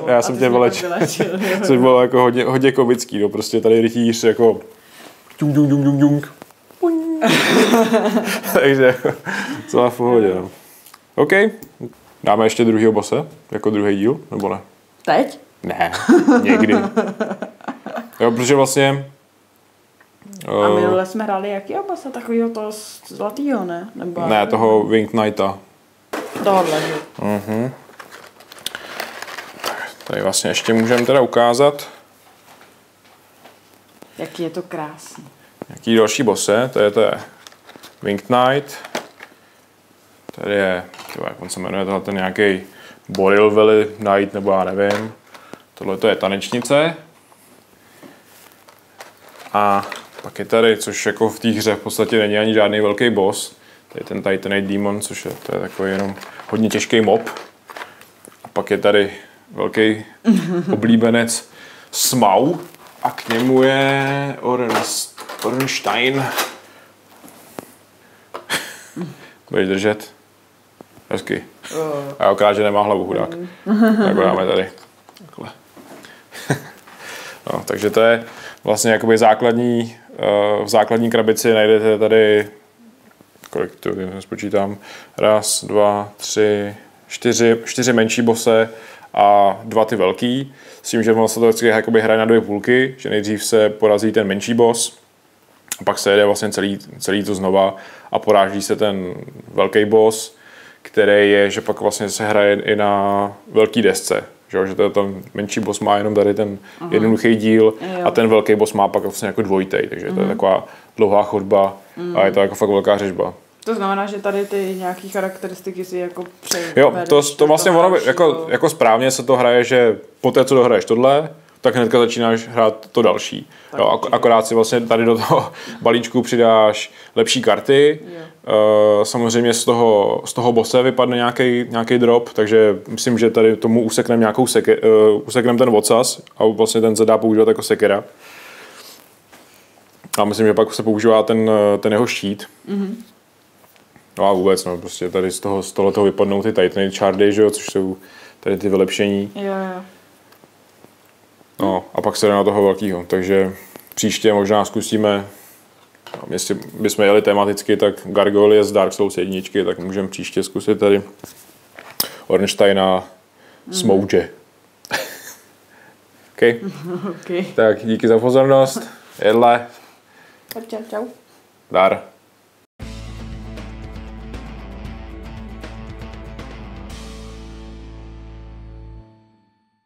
já jsem tě vylečil. Což bylo jako hodně komický, no, prostě tady rytíř jako takže celá v pohodě, no. OK, dáme ještě druhýho bose, jako druhý díl, nebo ne? Teď? Ne, někdy. Jo, protože vlastně... A minule jsme hráli jakýho bossa? Takovýho toho zlatýho, ne? Nebo ne, toho Wing Knighta. Tohle. Mhm. Tady vlastně ještě můžeme teda ukázat. Jaký je to krásný. Jaký další bosse, to je Wing Knight. Tady je, jak on se jmenuje, tohle ten nějaký Boril Veli Knight, nebo já nevím. Tohle to je tanečnice. A pak je tady, což jako v té hře v podstatě není ani žádný velký boss. Tady je ten Titanite Demon, což je, to je takový jenom hodně těžký mob. A pak je tady velký oblíbenec Smough. A k němu je Ornstein. Budeš držet? Hezky. A já ukážu, že nemá hlavu chudák. Tak ho dáme tady. No, takže to je vlastně jakoby základní, v základní krabici najdete tady, kolik to spočítám, 1, 2, 3, 4 menší bose a 2 ty velký, s tím, že vlastně to vždycky jakoby hraje na 2 půlky, že nejdřív se porazí ten menší boss, a pak se jede vlastně celý to znova a poráží se ten velký boss, který je, že pak vlastně se hraje i na velký desce. Že to ten menší boss má jenom tady ten jednoduchý díl a ten velký boss má pak vlastně jako dvojitej, takže to je taková dlouhá chodba a je to jako fakt velká řežba. To znamená, že tady ty nějaké charakteristiky si jako přejvedeš. Jo, to vlastně ono jako správně se to hraje, že poté, co dohraješ tohle, tak hnedka začínáš hrát to další. Jo, akorát si vlastně tady do toho balíčku přidáš lepší karty. Samozřejmě z toho bosse vypadne nějaký drop, takže myslím, že tady tomu usekneme ten ocas a vlastně ten se dá používat jako sekera. A myslím, že pak se používá ten jeho štít. No a vůbec, no, prostě tady z toho vypadnou ty Titanite Chardy, že jo, což jsou tady ty vylepšení. Jo. No, a pak se jde na toho velkýho, takže příště možná zkusíme, jestli bychom jeli tematicky, tak Gargoyla z Dark Souls 1, tak můžeme příště zkusit tady Ornsteina Smoughe. Okay. Tak díky za pozornost, Yedle. Čau. Dar.